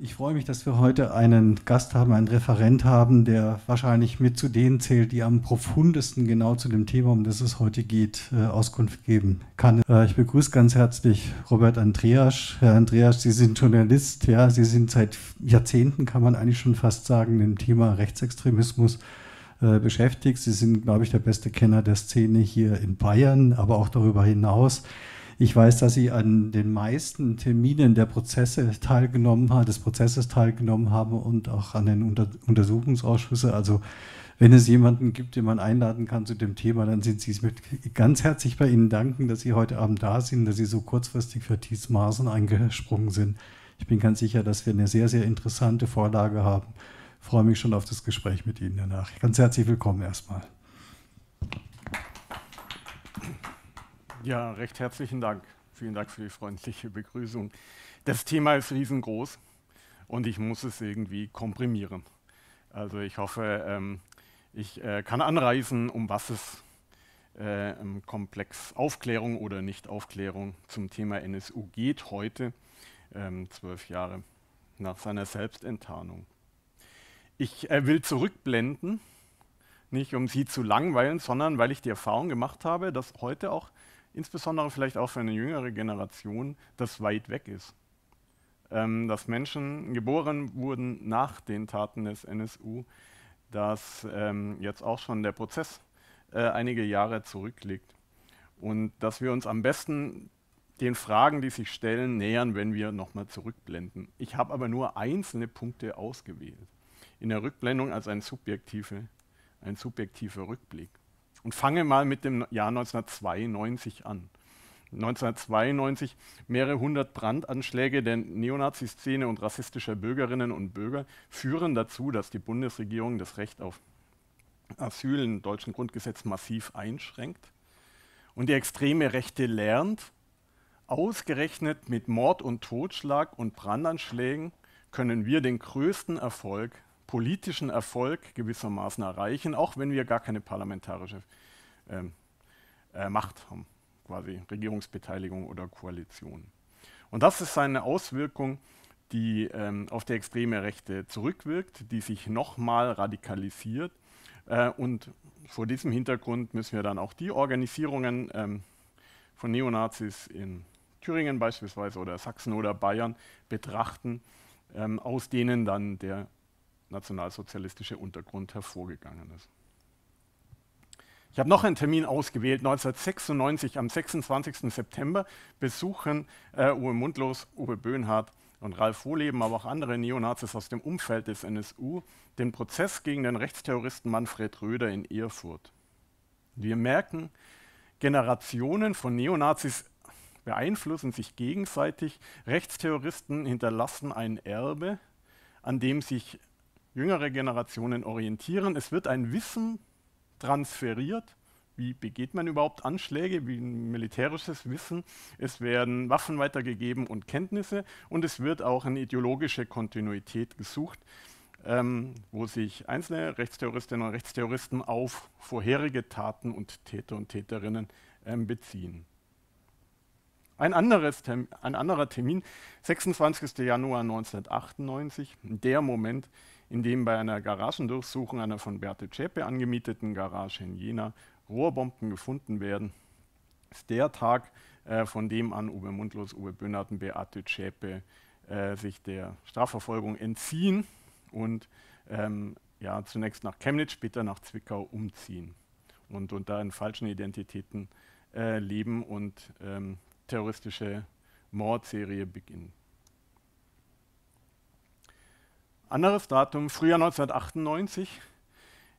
Ich freue mich, dass wir heute einen Gast haben, einen Referent haben, der wahrscheinlich mit zu denen zählt, die am profundesten genau zu dem Thema, um das es heute geht, Auskunft geben kann. Ich begrüße ganz herzlich Robert Andreasch. Herr Andreasch, Sie sind Journalist, ja, Sie sind seit Jahrzehnten, kann man eigentlich schon fast sagen, im Thema Rechtsextremismus beschäftigt. Sie sind, glaube ich, der beste Kenner der Szene hier in Bayern, aber auch darüber hinaus. Ich weiß, dass Sie an den meisten Terminen des Prozesses teilgenommen haben und auch an den Untersuchungsausschüssen. Also wenn es jemanden gibt, den man einladen kann zu dem Thema, dann sind Sie es mit ganz herzlich bei Ihnen danken, dass Sie heute Abend da sind, dass Sie so kurzfristig für Thies Maasen eingesprungen sind. Ich bin ganz sicher, dass wir eine sehr, sehr interessante Vorlage haben. Ich freue mich schon auf das Gespräch mit Ihnen danach. Ganz herzlich willkommen erstmal. Ja, recht herzlichen Dank. Vielen Dank für die freundliche Begrüßung. Das Thema ist riesengroß und ich muss es irgendwie komprimieren. Also ich hoffe, ich kann anreißen, um was es im Komplex Aufklärung oder Nichtaufklärung zum Thema NSU geht heute, 12 Jahre nach seiner Selbstenttarnung. Ich will zurückblenden, nicht um Sie zu langweilen, sondern weil ich die Erfahrung gemacht habe, dass heute auch insbesondere vielleicht auch für eine jüngere Generation, das weit weg ist. Dass Menschen geboren wurden nach den Taten des NSU, dass jetzt auch schon der Prozess einige Jahre zurückliegt. Und dass wir uns am besten den Fragen, die sich stellen, nähern, wenn wir nochmal zurückblenden. Ich habe aber nur einzelne Punkte ausgewählt. In der Rückblendung als ein subjektiver Rückblick. Und fange mal mit dem Jahr 1992 an. 1992 mehrere hundert Brandanschläge der Neonazi-Szene und rassistischer Bürgerinnen und Bürger führen dazu, dass die Bundesregierung das Recht auf Asyl im deutschen Grundgesetz massiv einschränkt. Und die extreme Rechte lernt, ausgerechnet mit Mord und Totschlag und Brandanschlägen können wir den größten Erfolg politischen Erfolg gewissermaßen erreichen, auch wenn wir gar keine parlamentarische Macht haben, quasi Regierungsbeteiligung oder Koalition. Und das ist eine Auswirkung, die auf die extreme Rechte zurückwirkt, die sich nochmal radikalisiert. Und vor diesem Hintergrund müssen wir dann auch die Organisierungen von Neonazis in Thüringen beispielsweise oder Sachsen oder Bayern betrachten, aus denen dann der nationalsozialistische Untergrund hervorgegangen ist. Ich habe noch einen Termin ausgewählt. 1996, am 26. September, besuchen Uwe Mundlos, Uwe Böhnhardt und Ralf Wohleben, aber auch andere Neonazis aus dem Umfeld des NSU, den Prozess gegen den Rechtsterroristen Manfred Röder in Erfurt. Wir merken, Generationen von Neonazis beeinflussen sich gegenseitig. Rechtsterroristen hinterlassen ein Erbe, an dem sich jüngere Generationen orientieren. Es wird ein Wissen transferiert. Wie begeht man überhaupt Anschläge? Wie ein militärisches Wissen. Es werden Waffen weitergegeben und Kenntnisse. Und es wird auch eine ideologische Kontinuität gesucht, wo sich einzelne Rechtsterroristinnen und Rechtsterroristen auf vorherige Taten und Täter und Täterinnen beziehen. Ein anderer Termin, 26. Januar 1998, der Moment, in dem bei einer Garagendurchsuchung einer von Beate Zschäpe angemieteten Garage in Jena Rohrbomben gefunden werden. Das ist der Tag, von dem an Uwe Mundlos, Uwe Böhnhardt und Beate Zschäpe sich der Strafverfolgung entziehen und ja, zunächst nach Chemnitz, später nach Zwickau umziehen und unter falschen Identitäten leben und terroristische Mordserie beginnen. Anderes Datum, Frühjahr 1998,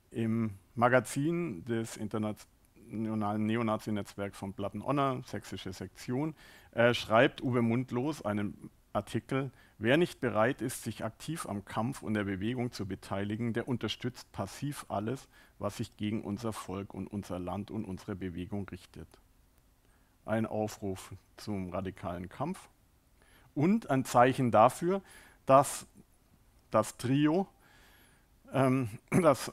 im Magazin des internationalen Neonazi-Netzwerks von Blood and Honor, sächsische Sektion, schreibt Uwe Mundlos einen Artikel: Wer nicht bereit ist, sich aktiv am Kampf und der Bewegung zu beteiligen, der unterstützt passiv alles, was sich gegen unser Volk und unser Land und unsere Bewegung richtet. Ein Aufruf zum radikalen Kampf und ein Zeichen dafür, dass das Trio, das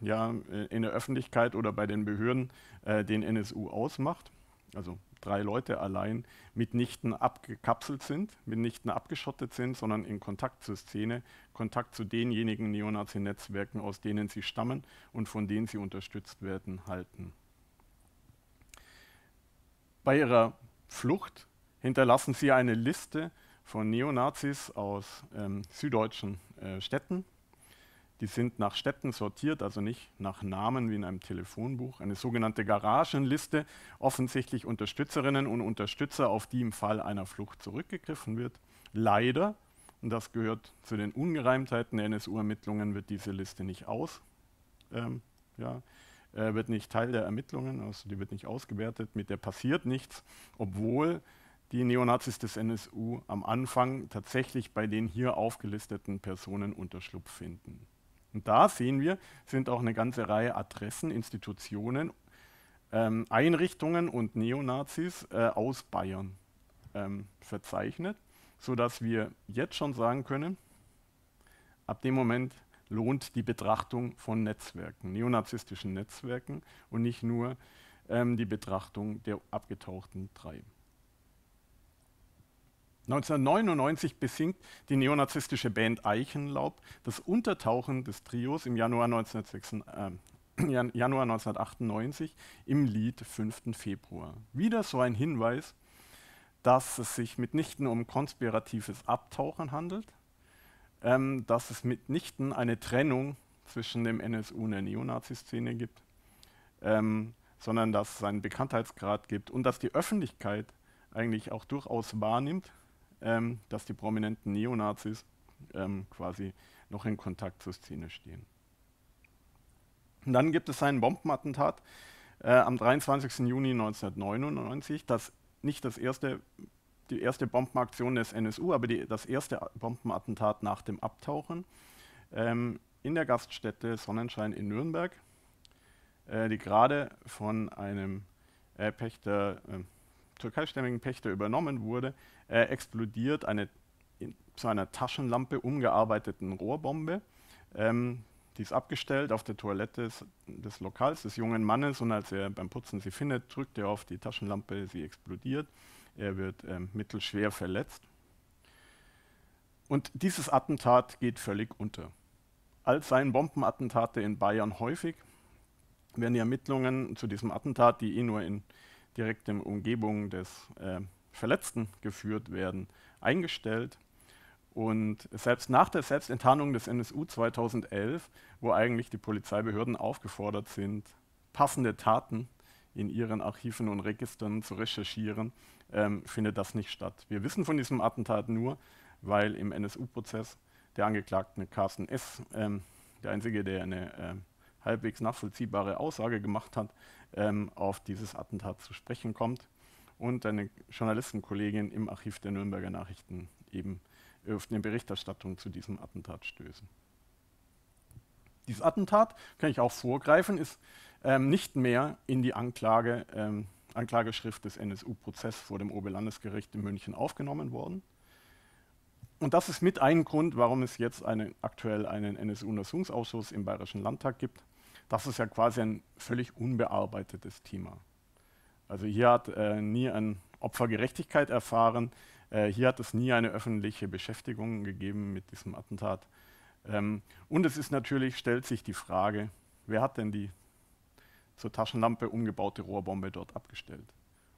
ja, in der Öffentlichkeit oder bei den Behörden den NSU ausmacht, also drei Leute allein mitnichten abgekapselt sind, mitnichten abgeschottet sind, sondern in Kontakt zur Szene, Kontakt zu denjenigen Neonazi-Netzwerken, aus denen sie stammen und von denen sie unterstützt werden, halten. Bei ihrer Flucht hinterlassen sie eine Liste von Neonazis aus süddeutschen Städten. Die sind nach Städten sortiert, also nicht nach Namen wie in einem Telefonbuch. Eine sogenannte Garagenliste, offensichtlich Unterstützerinnen und Unterstützer, auf die im Fall einer Flucht zurückgegriffen wird. Leider, und das gehört zu den Ungereimtheiten der NSU-Ermittlungen, wird diese Liste nicht wird nicht Teil der Ermittlungen, also die wird nicht ausgewertet, mit der passiert nichts, obwohl die Neonazis des NSU am Anfang tatsächlich bei den hier aufgelisteten Personen Unterschlupf finden. Und da sehen wir, sind auch eine ganze Reihe Adressen, Institutionen, Einrichtungen und Neonazis aus Bayern verzeichnet, sodass wir jetzt schon sagen können, ab dem Moment lohnt die Betrachtung von Netzwerken, neonazistischen Netzwerken und nicht nur die Betrachtung der abgetauchten drei. 1999 besingt die neonazistische Band Eichenlaub das Untertauchen des Trios im Januar 1998 im Lied 5. Februar. Wieder so ein Hinweis, dass es sich mitnichten um konspiratives Abtauchen handelt, dass es mitnichten eine Trennung zwischen dem NSU und der Neonazi-Szene gibt, sondern dass es einen Bekanntheitsgrad gibt und dass die Öffentlichkeit eigentlich auch durchaus wahrnimmt, dass die prominenten Neonazis quasi noch in Kontakt zur Szene stehen. Und dann gibt es ein Bombenattentat am 23. Juni 1999, das nicht die erste Bombenaktion des NSU, aber das erste Bombenattentat nach dem Abtauchen in der Gaststätte Sonnenschein in Nürnberg, die gerade von einem türkeistämmigen Pächter übernommen wurde, explodiert eine zu einer Taschenlampe umgearbeiteten Rohrbombe. Die ist abgestellt auf der Toilette des Lokals des jungen Mannes und als er beim Putzen sie findet, drückt er auf die Taschenlampe, sie explodiert. Er wird mittelschwer verletzt. Und dieses Attentat geht völlig unter. Als seien Bombenattentate in Bayern häufig, werden die Ermittlungen zu diesem Attentat, die nur in direkten Umgebung des Verletzten geführt werden, eingestellt. Und selbst nach der Selbstenttarnung des NSU 2011, wo eigentlich die Polizeibehörden aufgefordert sind, passende Taten in ihren Archiven und Registern zu recherchieren, findet das nicht statt. Wir wissen von diesem Attentat nur, weil im NSU-Prozess der Angeklagte Carsten S., der Einzige, der eine halbwegs nachvollziehbare Aussage gemacht hat, auf dieses Attentat zu sprechen kommt und eine Journalistenkollegin im Archiv der Nürnberger Nachrichten eben auf eine Berichterstattung zu diesem Attentat stößen. Dieses Attentat, kann ich auch vorgreifen, ist nicht mehr in die Anklageschrift des NSU-Prozesses vor dem Oberlandesgericht in München aufgenommen worden. Und das ist mit ein Grund, warum es jetzt aktuell einen NSU-Untersuchungsausschuss im Bayerischen Landtag gibt. Das ist ja quasi ein völlig unbearbeitetes Thema. Also hier hat nie ein Opfer Gerechtigkeit erfahren, hier hat es nie eine öffentliche Beschäftigung gegeben mit diesem Attentat. Und es ist natürlich, stellt sich die Frage, wer hat denn die zur Taschenlampe umgebaute Rohrbombe dort abgestellt?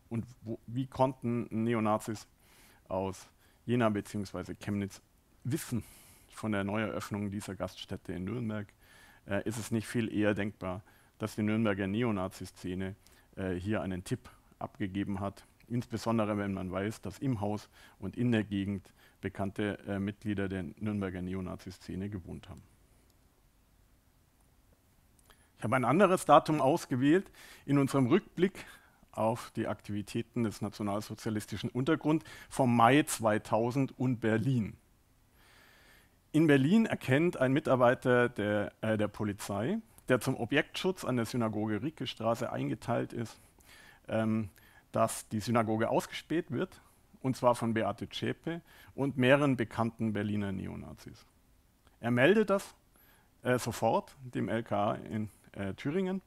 Und wie konnten Neonazis aus Jena bzw. Chemnitz wissen von der Neueröffnung dieser Gaststätte in Nürnberg? Ist es nicht viel eher denkbar, dass die Nürnberger Neonazi-Szene hier einen Tipp abgegeben hat, insbesondere wenn man weiß, dass im Haus und in der Gegend bekannte Mitglieder der Nürnberger Neonazi-Szene gewohnt haben. Ich habe ein anderes Datum ausgewählt in unserem Rückblick auf die Aktivitäten des nationalsozialistischen Untergrunds vom Mai 2000 und Berlin. In Berlin erkennt ein Mitarbeiter der Polizei, der zum Objektschutz an der Synagoge Rieke-Straße eingeteilt ist, dass die Synagoge ausgespäht wird, und zwar von Beate Zschäpe und mehreren bekannten Berliner Neonazis. Er meldet das sofort dem LKA in Thüringen,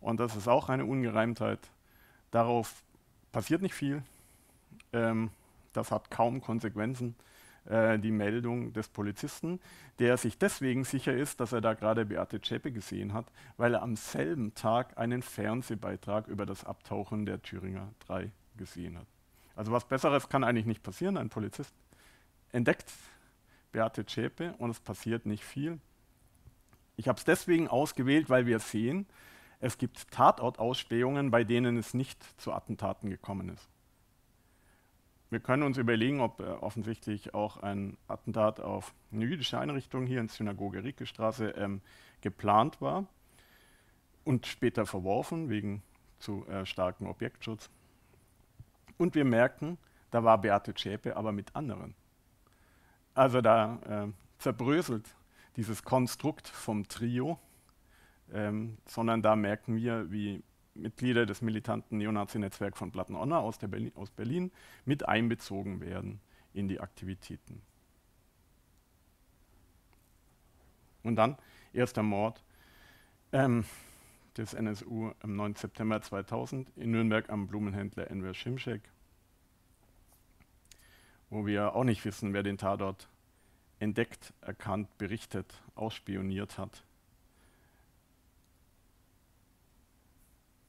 und das ist auch eine Ungereimtheit. Darauf passiert nicht viel. Das hat kaum Konsequenzen. Die Meldung des Polizisten, der sich deswegen sicher ist, dass er da gerade Beate Zschäpe gesehen hat, weil er am selben Tag einen Fernsehbeitrag über das Abtauchen der Thüringer 3 gesehen hat. Also was Besseres kann eigentlich nicht passieren. Ein Polizist entdeckt Beate Zschäpe und es passiert nicht viel. Ich habe es deswegen ausgewählt, weil wir sehen, es gibt Tatortausspähungen, bei denen es nicht zu Attentaten gekommen ist. Wir können uns überlegen, ob offensichtlich auch ein Attentat auf eine jüdische Einrichtung hier in der Synagoge Rieke-Straße geplant war und später verworfen wegen zu starkem Objektschutz. Und wir merken, da war Beate Zschäpe aber mit anderen. Also da zerbröselt dieses Konstrukt vom Trio, sondern da merken wir, wie Mitglieder des militanten Neonazi-Netzwerks von Blood and Honor aus Berlin mit einbezogen werden in die Aktivitäten. Und dann erster Mord des NSU am 9. September 2000 in Nürnberg am Blumenhändler Enver Şimşek, wo wir auch nicht wissen, wer den Tatort entdeckt, erkannt, berichtet, ausspioniert hat.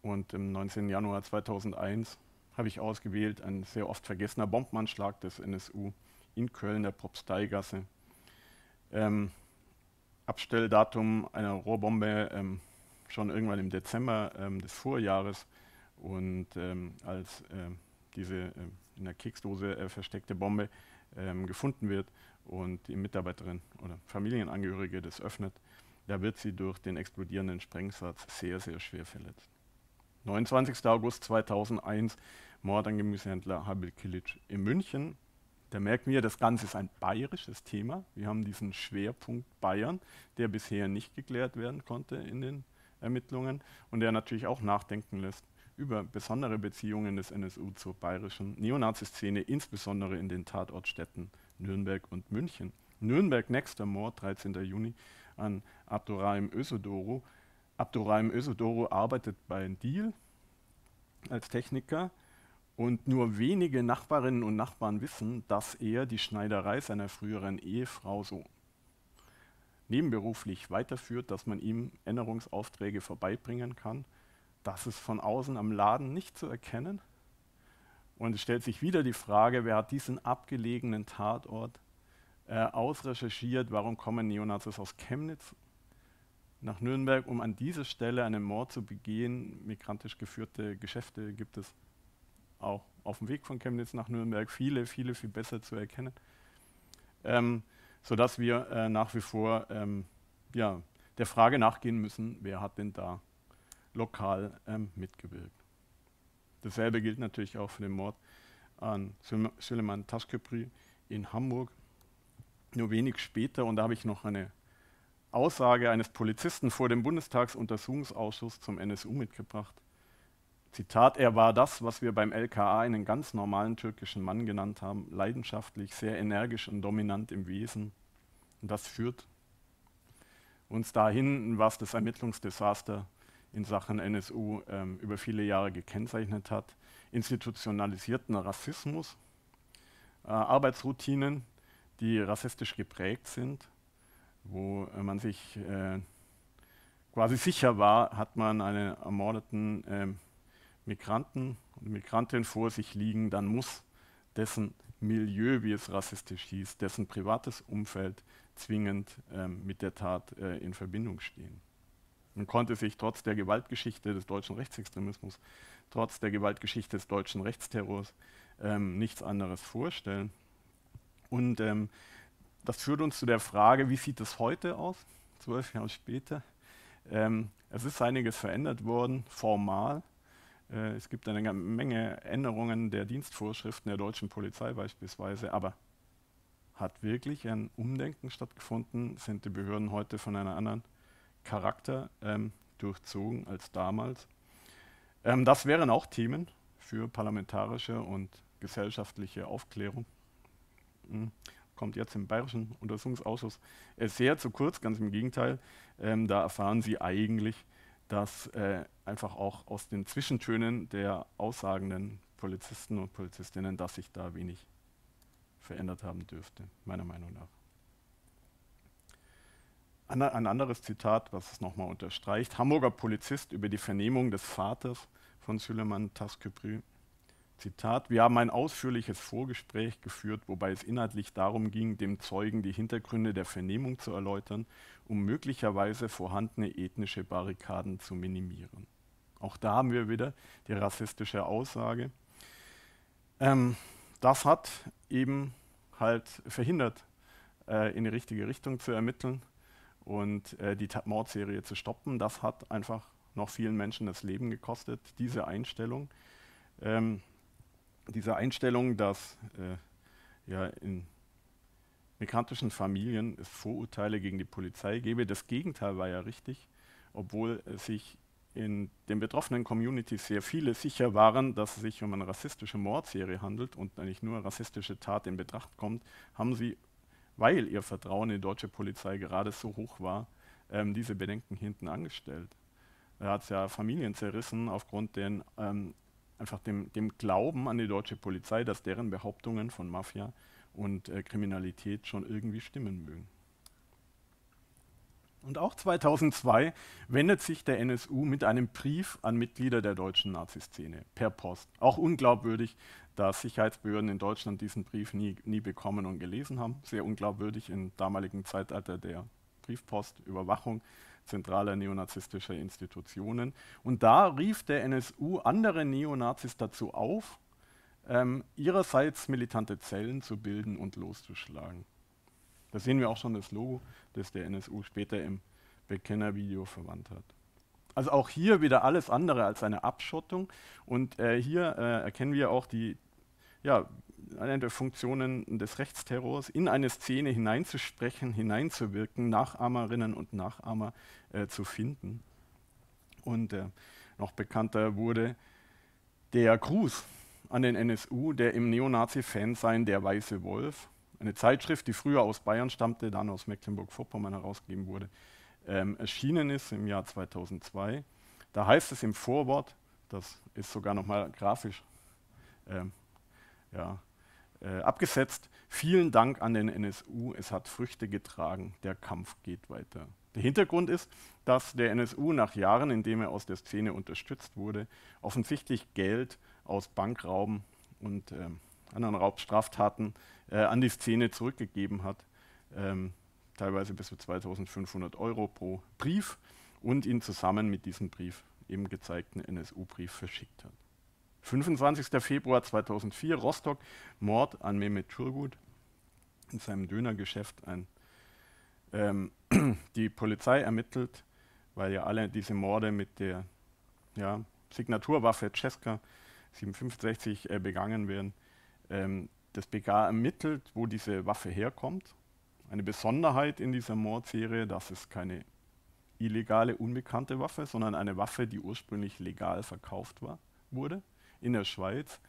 Und am 19. Januar 2001 habe ich ausgewählt, ein sehr oft vergessener Bombenanschlag des NSU in Köln, der Propsteigasse. Abstelldatum einer Rohrbombe schon irgendwann im Dezember des Vorjahres. Und als diese in der Keksdose versteckte Bombe gefunden wird und die Mitarbeiterin oder Familienangehörige das öffnet, da wird sie durch den explodierenden Sprengsatz sehr, sehr schwer verletzt. 29. August 2001, Mord an Gemüsehändler Habil Kılıç in München. Da merken wir, das Ganze ist ein bayerisches Thema. Wir haben diesen Schwerpunkt Bayern, der bisher nicht geklärt werden konnte in den Ermittlungen und der natürlich auch nachdenken lässt über besondere Beziehungen des NSU zur bayerischen Neonazi-Szene, insbesondere in den Tatortstädten Nürnberg und München. Nürnberg, nächster Mord, 13. Juni an Abdurrahim Özodoro. Abdurrahim Özodoro arbeitet bei Dil als Techniker und nur wenige Nachbarinnen und Nachbarn wissen, dass er die Schneiderei seiner früheren Ehefrau so nebenberuflich weiterführt, dass man ihm Änderungsaufträge vorbeibringen kann. Das ist von außen am Laden nicht zu erkennen. Und es stellt sich wieder die Frage, wer hat diesen abgelegenen Tatort ausrecherchiert? Warum kommen Neonazis aus Chemnitz nach Nürnberg, um an dieser Stelle einen Mord zu begehen? Migrantisch geführte Geschäfte gibt es auch auf dem Weg von Chemnitz nach Nürnberg. Viele, viele, viel besser zu erkennen. Sodass wir nach wie vor ja, der Frage nachgehen müssen, wer hat denn da lokal mitgewirkt. Dasselbe gilt natürlich auch für den Mord an Süleyman Taşköprü in Hamburg. Nur wenig später, und da habe ich noch eine Aussage eines Polizisten vor dem Bundestagsuntersuchungsausschuss zum NSU mitgebracht. Zitat: Er war das, was wir beim LKA einen ganz normalen türkischen Mann genannt haben, leidenschaftlich, sehr energisch und dominant im Wesen. Und das führt uns dahin, was das Ermittlungsdesaster in Sachen NSU über viele Jahre gekennzeichnet hat. Institutionalisierten Rassismus, Arbeitsroutinen, die rassistisch geprägt sind, wo man sich quasi sicher war, hat man einen ermordeten Migranten und Migrantin vor sich liegen, dann muss dessen Milieu, wie es rassistisch hieß, dessen privates Umfeld zwingend mit der Tat in Verbindung stehen. Man konnte sich trotz der Gewaltgeschichte des deutschen Rechtsextremismus, trotz der Gewaltgeschichte des deutschen Rechtsterrors nichts anderes vorstellen. Und das führt uns zu der Frage, wie sieht es heute aus, 12 Jahre später? Es ist einiges verändert worden, formal. Es gibt eine Menge Änderungen der Dienstvorschriften der deutschen Polizei beispielsweise, aber hat wirklich ein Umdenken stattgefunden? Sind die Behörden heute von einem anderen Charakter durchzogen als damals? Das wären auch Themen für parlamentarische und gesellschaftliche Aufklärung. Kommt jetzt im Bayerischen Untersuchungsausschuss sehr zu kurz, ganz im Gegenteil. Da erfahren Sie eigentlich, dass einfach auch aus den Zwischentönen der aussagenden Polizisten und Polizistinnen, dass sich da wenig verändert haben dürfte, meiner Meinung nach. Ein anderes Zitat, was es nochmal unterstreicht. Hamburger Polizist über die Vernehmung des Vaters von Süleyman Taşköprü. Zitat: Wir haben ein ausführliches Vorgespräch geführt, wobei es inhaltlich darum ging, dem Zeugen die Hintergründe der Vernehmung zu erläutern, um möglicherweise vorhandene ethnische Barrikaden zu minimieren. Auch da haben wir wieder die rassistische Aussage. Das hat eben halt verhindert, in die richtige Richtung zu ermitteln und die Mordserie zu stoppen. Das hat einfach noch vielen Menschen das Leben gekostet, diese Einstellung. Diese Einstellung, dass ja, in migrantischen Familien es Vorurteile gegen die Polizei gebe. Das Gegenteil war ja richtig, obwohl sich in den betroffenen Communities sehr viele sicher waren, dass es sich um eine rassistische Mordserie handelt und nicht nur eine rassistische Tat in Betracht kommt, haben sie, weil ihr Vertrauen in die deutsche Polizei gerade so hoch war, diese Bedenken hinten angestellt. Da hat es ja Familien zerrissen aufgrund den, einfach dem Glauben an die deutsche Polizei, dass deren Behauptungen von Mafia und Kriminalität schon irgendwie stimmen mögen. Und auch 2002 wendet sich der NSU mit einem Brief an Mitglieder der deutschen Naziszene per Post. Auch unglaubwürdig, dass Sicherheitsbehörden in Deutschland diesen Brief nie bekommen und gelesen haben. Sehr unglaubwürdig im damaligen Zeitalter der Briefpostüberwachung zentraler neonazistischer Institutionen. Und da rief der NSU andere Neonazis dazu auf, ihrerseits militante Zellen zu bilden und loszuschlagen. Da sehen wir auch schon das Logo, das der NSU später im Bekennervideo verwandt hat. Also auch hier wieder alles andere als eine Abschottung. Und hier erkennen wir auch die, ja, eine der Funktionen des Rechtsterrors, in eine Szene hineinzusprechen, hineinzuwirken, Nachahmerinnen und Nachahmer zu finden. Und noch bekannter wurde der Gruß an den NSU, der im Neonazi-Fansein der Weiße Wolf, eine Zeitschrift, die früher aus Bayern stammte, dann aus Mecklenburg-Vorpommern herausgegeben wurde, erschienen ist im Jahr 2002. Da heißt es im Vorwort, das ist sogar nochmal grafisch ja, abgesetzt, vielen Dank an den NSU, es hat Früchte getragen, der Kampf geht weiter. Der Hintergrund ist, dass der NSU nach Jahren, in denen er aus der Szene unterstützt wurde, offensichtlich Geld aus Bankrauben und anderen Raubstraftaten an die Szene zurückgegeben hat, teilweise bis zu 2.500 € pro Brief, und ihn zusammen mit diesem Brief, eben gezeigten NSU-Brief, verschickt hat. 25. Februar 2004, Rostock, Mord an Mehmet Turgut in seinem Dönergeschäft. Die Polizei ermittelt, weil ja alle diese Morde mit der ja, Signaturwaffe Ceska 765 begangen werden. Das BK ermittelt, wo diese Waffe herkommt. Eine Besonderheit in dieser Mordserie, dass es keine illegale, unbekannte Waffe, sondern eine Waffe, die ursprünglich legal verkauft wurde in der Schweiz.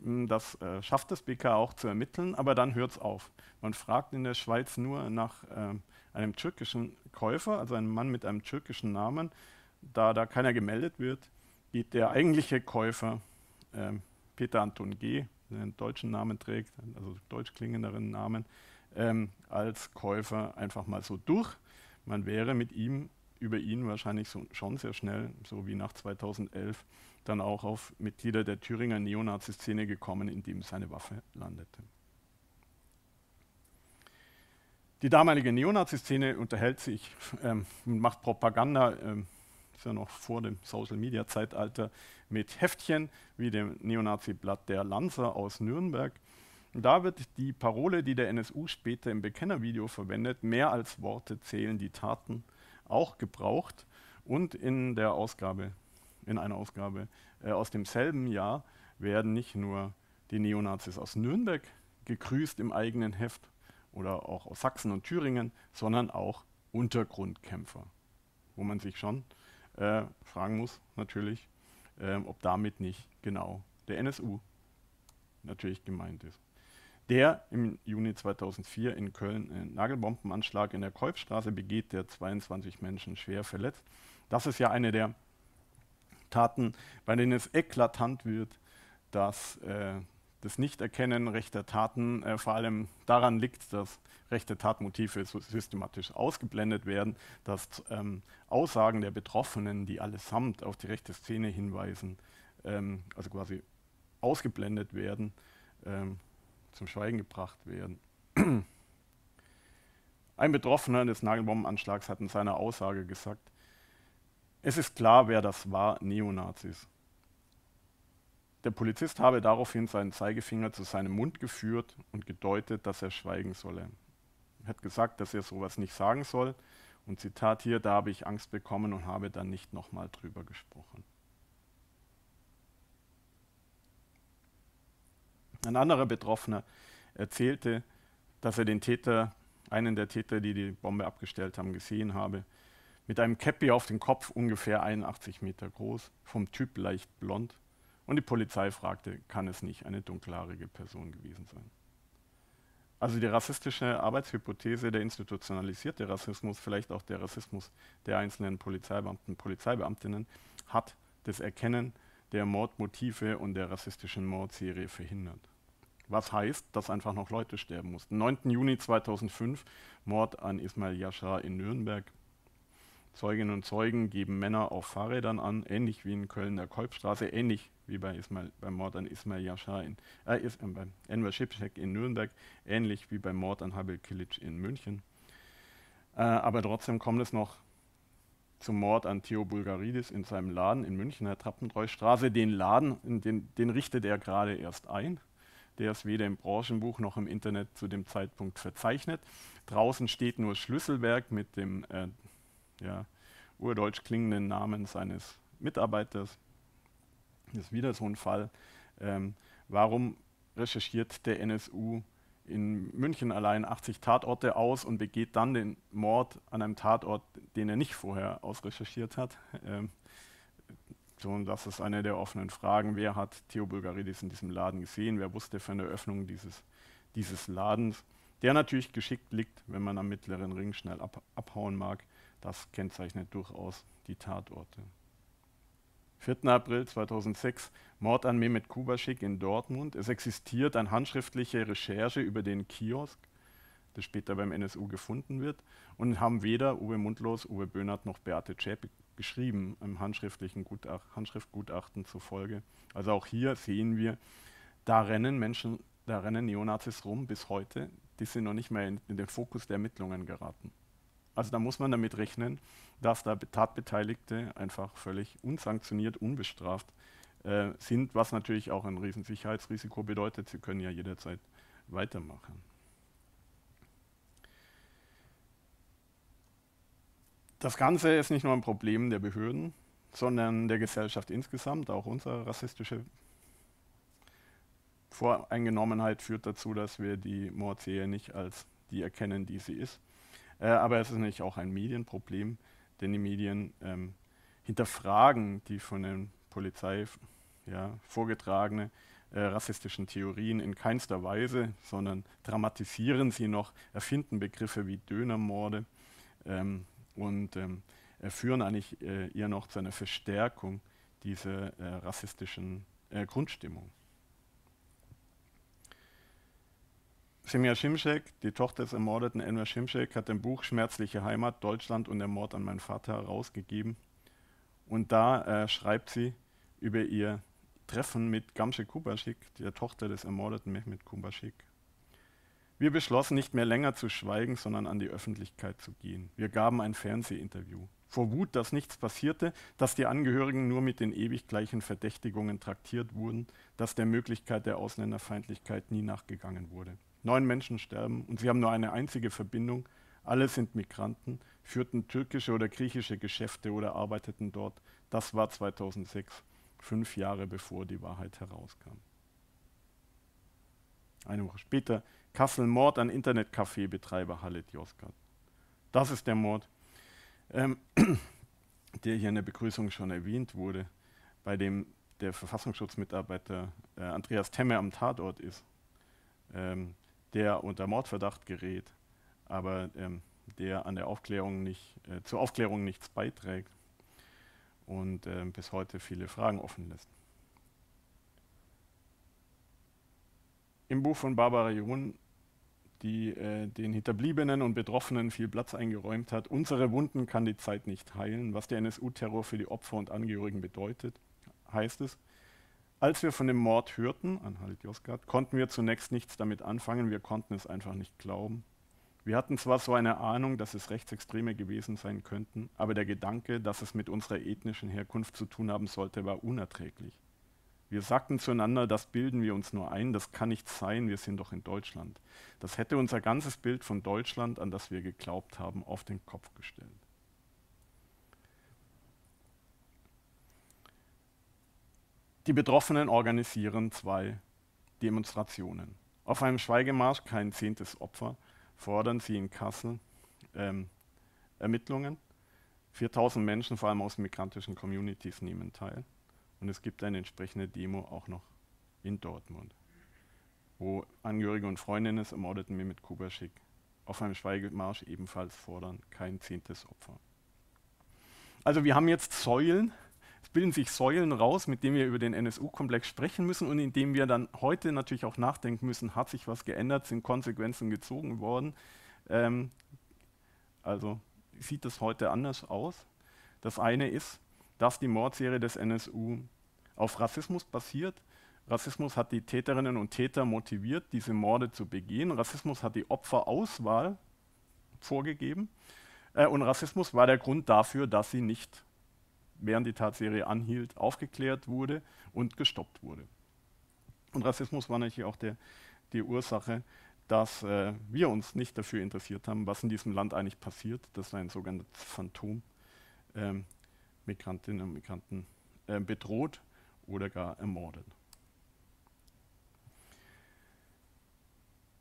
Das schafft das BK auch zu ermitteln, aber dann hört es auf. Man fragt in der Schweiz nur nach einem türkischen Käufer, also einem Mann mit einem türkischen Namen. Da keiner gemeldet wird, geht der eigentliche Käufer, Peter Anton G., einen deutschen Namen trägt, also deutsch klingenderen Namen, als Käufer einfach mal so durch. Man wäre mit ihm, über ihn wahrscheinlich so, schon sehr schnell, so wie nach 2011, dann auch auf Mitglieder der Thüringer Neonazi-Szene gekommen, in dem seine Waffe landete. Die damalige Neonazi-Szene unterhält sich, macht Propaganda, ist ja noch vor dem Social-Media-Zeitalter, mit Heftchen wie dem Neonazi-Blatt der Lanzer aus Nürnberg. Und da wird die Parole, die der NSU später im Bekennervideo verwendet, mehr als Worte zählen die Taten, auch gebraucht. Und in der Ausgabe, in einer Ausgabe aus demselben Jahr werden nicht nur die Neonazis aus Nürnberg gegrüßt im eigenen Heft oder auch aus Sachsen und Thüringen, sondern auch Untergrundkämpfer, wo man sich schon fragen muss natürlich, ob damit nicht genau der NSU natürlich gemeint ist, der im Juni 2004 in Köln einen Nagelbombenanschlag in der Kolbstraße begeht, der 22 Menschen schwer verletzt. Das ist ja eine der Taten, bei denen es eklatant wird, dass das Nichterkennen rechter Taten vor allem daran liegt, dass rechte Tatmotive systematisch ausgeblendet werden, dass Aussagen der Betroffenen, die allesamt auf die rechte Szene hinweisen, also quasi ausgeblendet werden, zum Schweigen gebracht werden. Ein Betroffener des Nagelbombenanschlags hat in seiner Aussage gesagt, es ist klar, wer das war, Neonazis. Der Polizist habe daraufhin seinen Zeigefinger zu seinem Mund geführt und gedeutet, dass er schweigen solle. Er hat gesagt, dass er sowas nicht sagen soll und Zitat hier, da habe ich Angst bekommen und habe dann nicht nochmal drüber gesprochen. Ein anderer Betroffener erzählte, dass er den Täter, einen der Täter, die die Bombe abgestellt haben, gesehen habe, mit einem Käppi auf den Kopf, ungefähr 81 Meter groß, vom Typ leicht blond. Und die Polizei fragte, kann es nicht eine dunkelhaarige Person gewesen sein? Also die rassistische Arbeitshypothese, der institutionalisierte Rassismus, vielleicht auch der Rassismus der einzelnen Polizeibeamten, Polizeibeamtinnen, hat das Erkennen der Mordmotive und der rassistischen Mordserie verhindert. Was heißt, dass einfach noch Leute sterben mussten. 9. Juni 2005, Mord an İsmail Yaşar in Nürnberg. Zeuginnen und Zeugen geben Männer auf Fahrrädern an, ähnlich wie in Köln der Kolbstraße, ähnlich wie beim Mord an İsmail Yaşar in beim Enver Şimşek in Nürnberg, ähnlich wie beim Mord an Habil Kılıç in München. Aber trotzdem kommt es noch zum Mord an Theo Boulgarides in seinem Laden in München, der Trappentreustraße. Den Laden, den richtet er gerade erst ein. Der ist weder im Branchenbuch noch im Internet zu dem Zeitpunkt verzeichnet. Draußen steht nur Schlüsselberg mit dem urdeutsch klingenden Namen seines Mitarbeiters. Das ist wieder so ein Fall. Warum recherchiert der NSU in München allein 80 Tatorte aus und begeht dann den Mord an einem Tatort, den er nicht vorher ausrecherchiert hat? So, das ist eine der offenen Fragen. Wer hat Theo Boulgarides in diesem Laden gesehen? Wer wusste von der Öffnung dieses Ladens? Der natürlich geschickt liegt, wenn man am mittleren Ring schnell abhauen mag. Das kennzeichnet durchaus die Tatorte. 4. April 2006, Mord an Mehmet Kubaşık in Dortmund. Es existiert eine handschriftliche Recherche über den Kiosk, das später beim NSU gefunden wird, und haben weder Uwe Mundlos, Uwe Böhnhardt noch Beate Zschäpe geschrieben, im handschriftlichen Handschriftgutachten zufolge. Also auch hier sehen wir, da rennen Neonazis rum bis heute, die sind noch nicht mehr in den Fokus der Ermittlungen geraten. Also da muss man damit rechnen, dass da Tatbeteiligte einfach völlig unsanktioniert, unbestraft sind, was natürlich auch ein Riesensicherheitsrisiko bedeutet. Sie können ja jederzeit weitermachen. Das Ganze ist nicht nur ein Problem der Behörden, sondern der Gesellschaft insgesamt. Auch unsere rassistische Voreingenommenheit führt dazu, dass wir die Mordserie nicht als die erkennen, die sie ist. Aber es ist natürlich auch ein Medienproblem, denn die Medien hinterfragen die von der Polizei vorgetragene rassistischen Theorien in keinster Weise, sondern dramatisieren sie noch, erfinden Begriffe wie Dönermorde und führen eigentlich eher noch zu einer Verstärkung dieser rassistischen Grundstimmung. Semya Şimşek, die Tochter des ermordeten Enver Şimşek, hat im Buch Schmerzliche Heimat, Deutschland und der Mord an meinen Vater herausgegeben. Und da schreibt sie über ihr Treffen mit Gamze Kubaşık, der Tochter des ermordeten Mehmet Kubaşık. Wir beschlossen, nicht mehr länger zu schweigen, sondern an die Öffentlichkeit zu gehen. Wir gaben ein Fernsehinterview. Vor Wut, dass nichts passierte, dass die Angehörigen nur mit den ewig gleichen Verdächtigungen traktiert wurden, dass der Möglichkeit der Ausländerfeindlichkeit nie nachgegangen wurde. 9 Menschen sterben und sie haben nur eine einzige Verbindung. Alle sind Migranten, führten türkische oder griechische Geschäfte oder arbeiteten dort. Das war 2006, 5 Jahre bevor die Wahrheit herauskam. Eine Woche später, Kassel, Mord an Internetcafé-Betreiber Halit Yozgat. Das ist der Mord, der hier in der Begrüßung schon erwähnt wurde, bei dem der Verfassungsschutzmitarbeiter Andreas Temme am Tatort ist. Der unter Mordverdacht gerät, aber der an der Aufklärung nicht, zur Aufklärung nichts beiträgt und bis heute viele Fragen offen lässt. im Buch von Barbara Jun, die den Hinterbliebenen und Betroffenen viel Platz eingeräumt hat. Unsere Wunden kann die Zeit nicht heilen, was der NSU-Terror für die Opfer und Angehörigen bedeutet, heißt es. Als wir von dem Mord hörten, an Halit Yozgat, konnten wir zunächst nichts damit anfangen, wir konnten es einfach nicht glauben. Wir hatten zwar so eine Ahnung, dass es Rechtsextreme gewesen sein könnten, aber der Gedanke, dass es mit unserer ethnischen Herkunft zu tun haben sollte, war unerträglich. Wir sagten zueinander, das bilden wir uns nur ein, das kann nicht sein, wir sind doch in Deutschland. Das hätte unser ganzes Bild von Deutschland, an das wir geglaubt haben, auf den Kopf gestellt. Die Betroffenen organisieren 2 Demonstrationen. Auf einem Schweigemarsch, kein 10. Opfer, fordern sie in Kassel Ermittlungen. 4.000 Menschen, vor allem aus migrantischen Communities, nehmen teil. Und es gibt eine entsprechende Demo auch noch in Dortmund, wo Angehörige und Freundinnen des ermordeten Mehmet Kubaşık auf einem Schweigemarsch ebenfalls fordern, kein 10. Opfer. Also wir haben jetzt Säulen. Es bilden sich Säulen raus, mit denen wir über den NSU-Komplex sprechen müssen und in dem wir dann heute natürlich auch nachdenken müssen, hat sich was geändert, sind Konsequenzen gezogen worden. Also sieht das heute anders aus. Das eine ist, dass die Mordserie des NSU auf Rassismus basiert. Rassismus hat die Täterinnen und Täter motiviert, diese Morde zu begehen. Rassismus hat die Opferauswahl vorgegeben. Und Rassismus war der Grund dafür, dass sie nicht, während die Tatserie anhielt, aufgeklärt wurde und gestoppt wurde. Und Rassismus war natürlich auch die Ursache, dass wir uns nicht dafür interessiert haben, was in diesem Land eigentlich passiert. Das war ein sogenanntes Phantom, Migrantinnen und Migranten bedroht oder gar ermordet.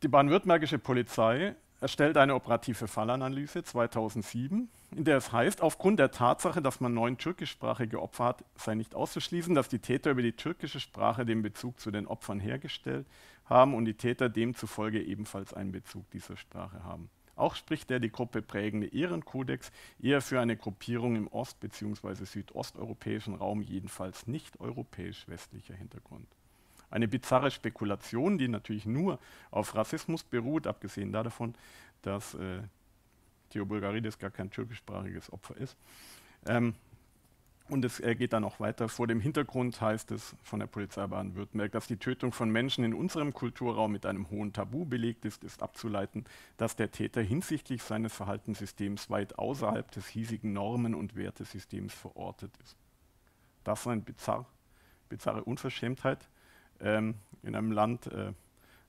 Die baden-württembergische Polizei erstellt eine operative Fallanalyse 2007, in der es heißt, aufgrund der Tatsache, dass man 9 türkischsprachige Opfer hat, sei nicht auszuschließen, dass die Täter über die türkische Sprache den Bezug zu den Opfern hergestellt haben und die Täter demzufolge ebenfalls einen Bezug dieser Sprache haben. Auch spricht der die Gruppe prägende Ehrenkodex eher für eine Gruppierung im ost- bzw. südosteuropäischen Raum, jedenfalls nicht europäisch-westlicher Hintergrund. Eine bizarre Spekulation, die natürlich nur auf Rassismus beruht, abgesehen davon, dass Theo Boulgarides gar kein türkischsprachiges Opfer ist. Und es geht dann auch weiter. Vor dem Hintergrund heißt es von der Polizei Baden-Württemberg, dass die Tötung von Menschen in unserem Kulturraum mit einem hohen Tabu belegt ist, ist abzuleiten, dass der Täter hinsichtlich seines Verhaltenssystems weit außerhalb des hiesigen Normen- und Wertesystems verortet ist. Das ist eine bizarre Unverschämtheit. In einem Land,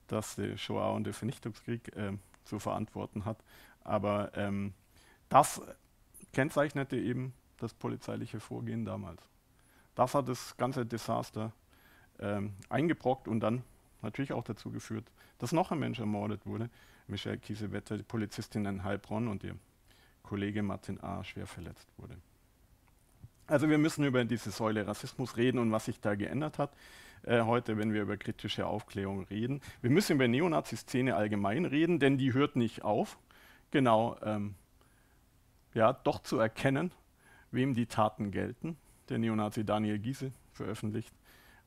das die Shoah und den Vernichtungskrieg zu verantworten hat. Aber das kennzeichnete eben das polizeiliche Vorgehen damals. Das hat das ganze Desaster eingebrockt und dann natürlich auch dazu geführt, dass noch ein Mensch ermordet wurde. Michelle Kiesewetter, die Polizistin in Heilbronn, und ihr Kollege Martin A. schwer verletzt wurde. Also wir müssen über diese Säule Rassismus reden und was sich da geändert hat. Heute, wenn wir über kritische Aufklärung reden. Wir müssen über Neonazi-Szene allgemein reden, denn die hört nicht auf, genau, ja, doch zu erkennen, wem die Taten gelten. Der Neonazi Daniel Giese veröffentlicht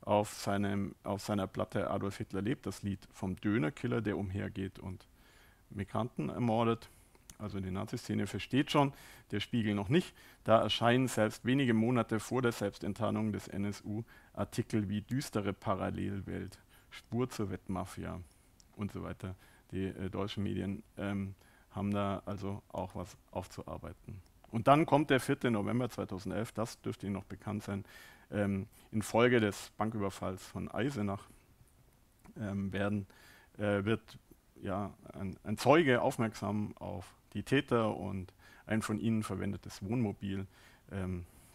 auf seiner Platte Adolf Hitler lebt das Lied vom Dönerkiller, der umhergeht und Migranten ermordet. Also die Nazi-Szene versteht schon, der Spiegel noch nicht. Da erscheinen selbst wenige Monate vor der Selbstenttarnung des NSU Artikel wie düstere Parallelwelt, Spur zur Wettmafia und so weiter. Die deutschen Medien haben da also auch was aufzuarbeiten. Und dann kommt der 4. November 2011, das dürfte Ihnen noch bekannt sein, infolge des Banküberfalls von Eisenach wird ja, ein Zeuge aufmerksam auf die Täter und ein von ihnen verwendetes Wohnmobil,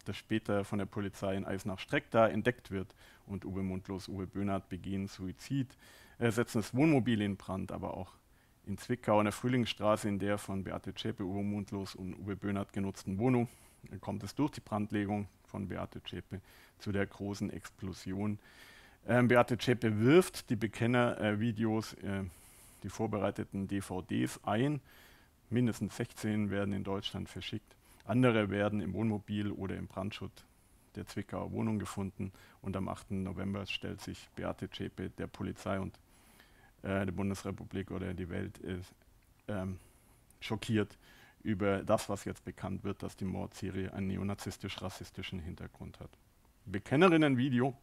das später von der Polizei in Eisenach-Streckda entdeckt wird. Und Uwe Mundlos, Uwe Böhnhardt begehen Suizid, setzen das Wohnmobil in Brand, aber auch in Zwickau an der Frühlingsstraße, in der von Beate Zschäpe, Uwe Mundlos und Uwe Böhnhardt genutzten Wohnung, kommt es durch die Brandlegung von Beate Zschäpe zu der großen Explosion. Beate Zschäpe wirft die Bekennervideos, die vorbereiteten DVDs ein. Mindestens 16 werden in Deutschland verschickt. Andere werden im Wohnmobil oder im Brandschutt der Zwickauer Wohnung gefunden. Und am 8. November stellt sich Beate Zschäpe der Polizei und die Bundesrepublik oder die Welt ist schockiert über das, was jetzt bekannt wird, dass die Mordserie einen neonazistisch-rassistischen Hintergrund hat. Bekennerinnen-Video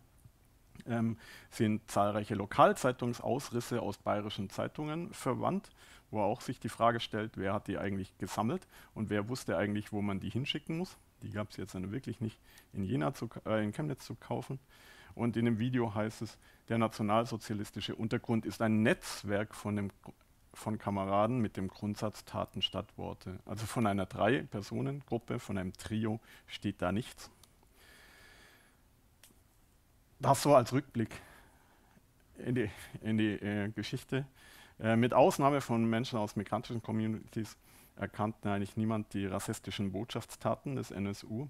sind zahlreiche Lokalzeitungsausrisse aus bayerischen Zeitungen verwandt, wo auch sich die Frage stellt, wer hat die eigentlich gesammelt und wer wusste eigentlich, wo man die hinschicken muss. Die gab es jetzt wirklich nicht in Jena in Chemnitz zu kaufen. Und in dem Video heißt es, der nationalsozialistische Untergrund ist ein Netzwerk von Kameraden mit dem Grundsatz Taten statt Worte. Also von einer Drei-Personen-Gruppe, von einem Trio steht da nichts. Das so als Rückblick in die Geschichte. Mit Ausnahme von Menschen aus migrantischen Communities erkannten eigentlich niemand die rassistischen Botschaftstaten des NSU.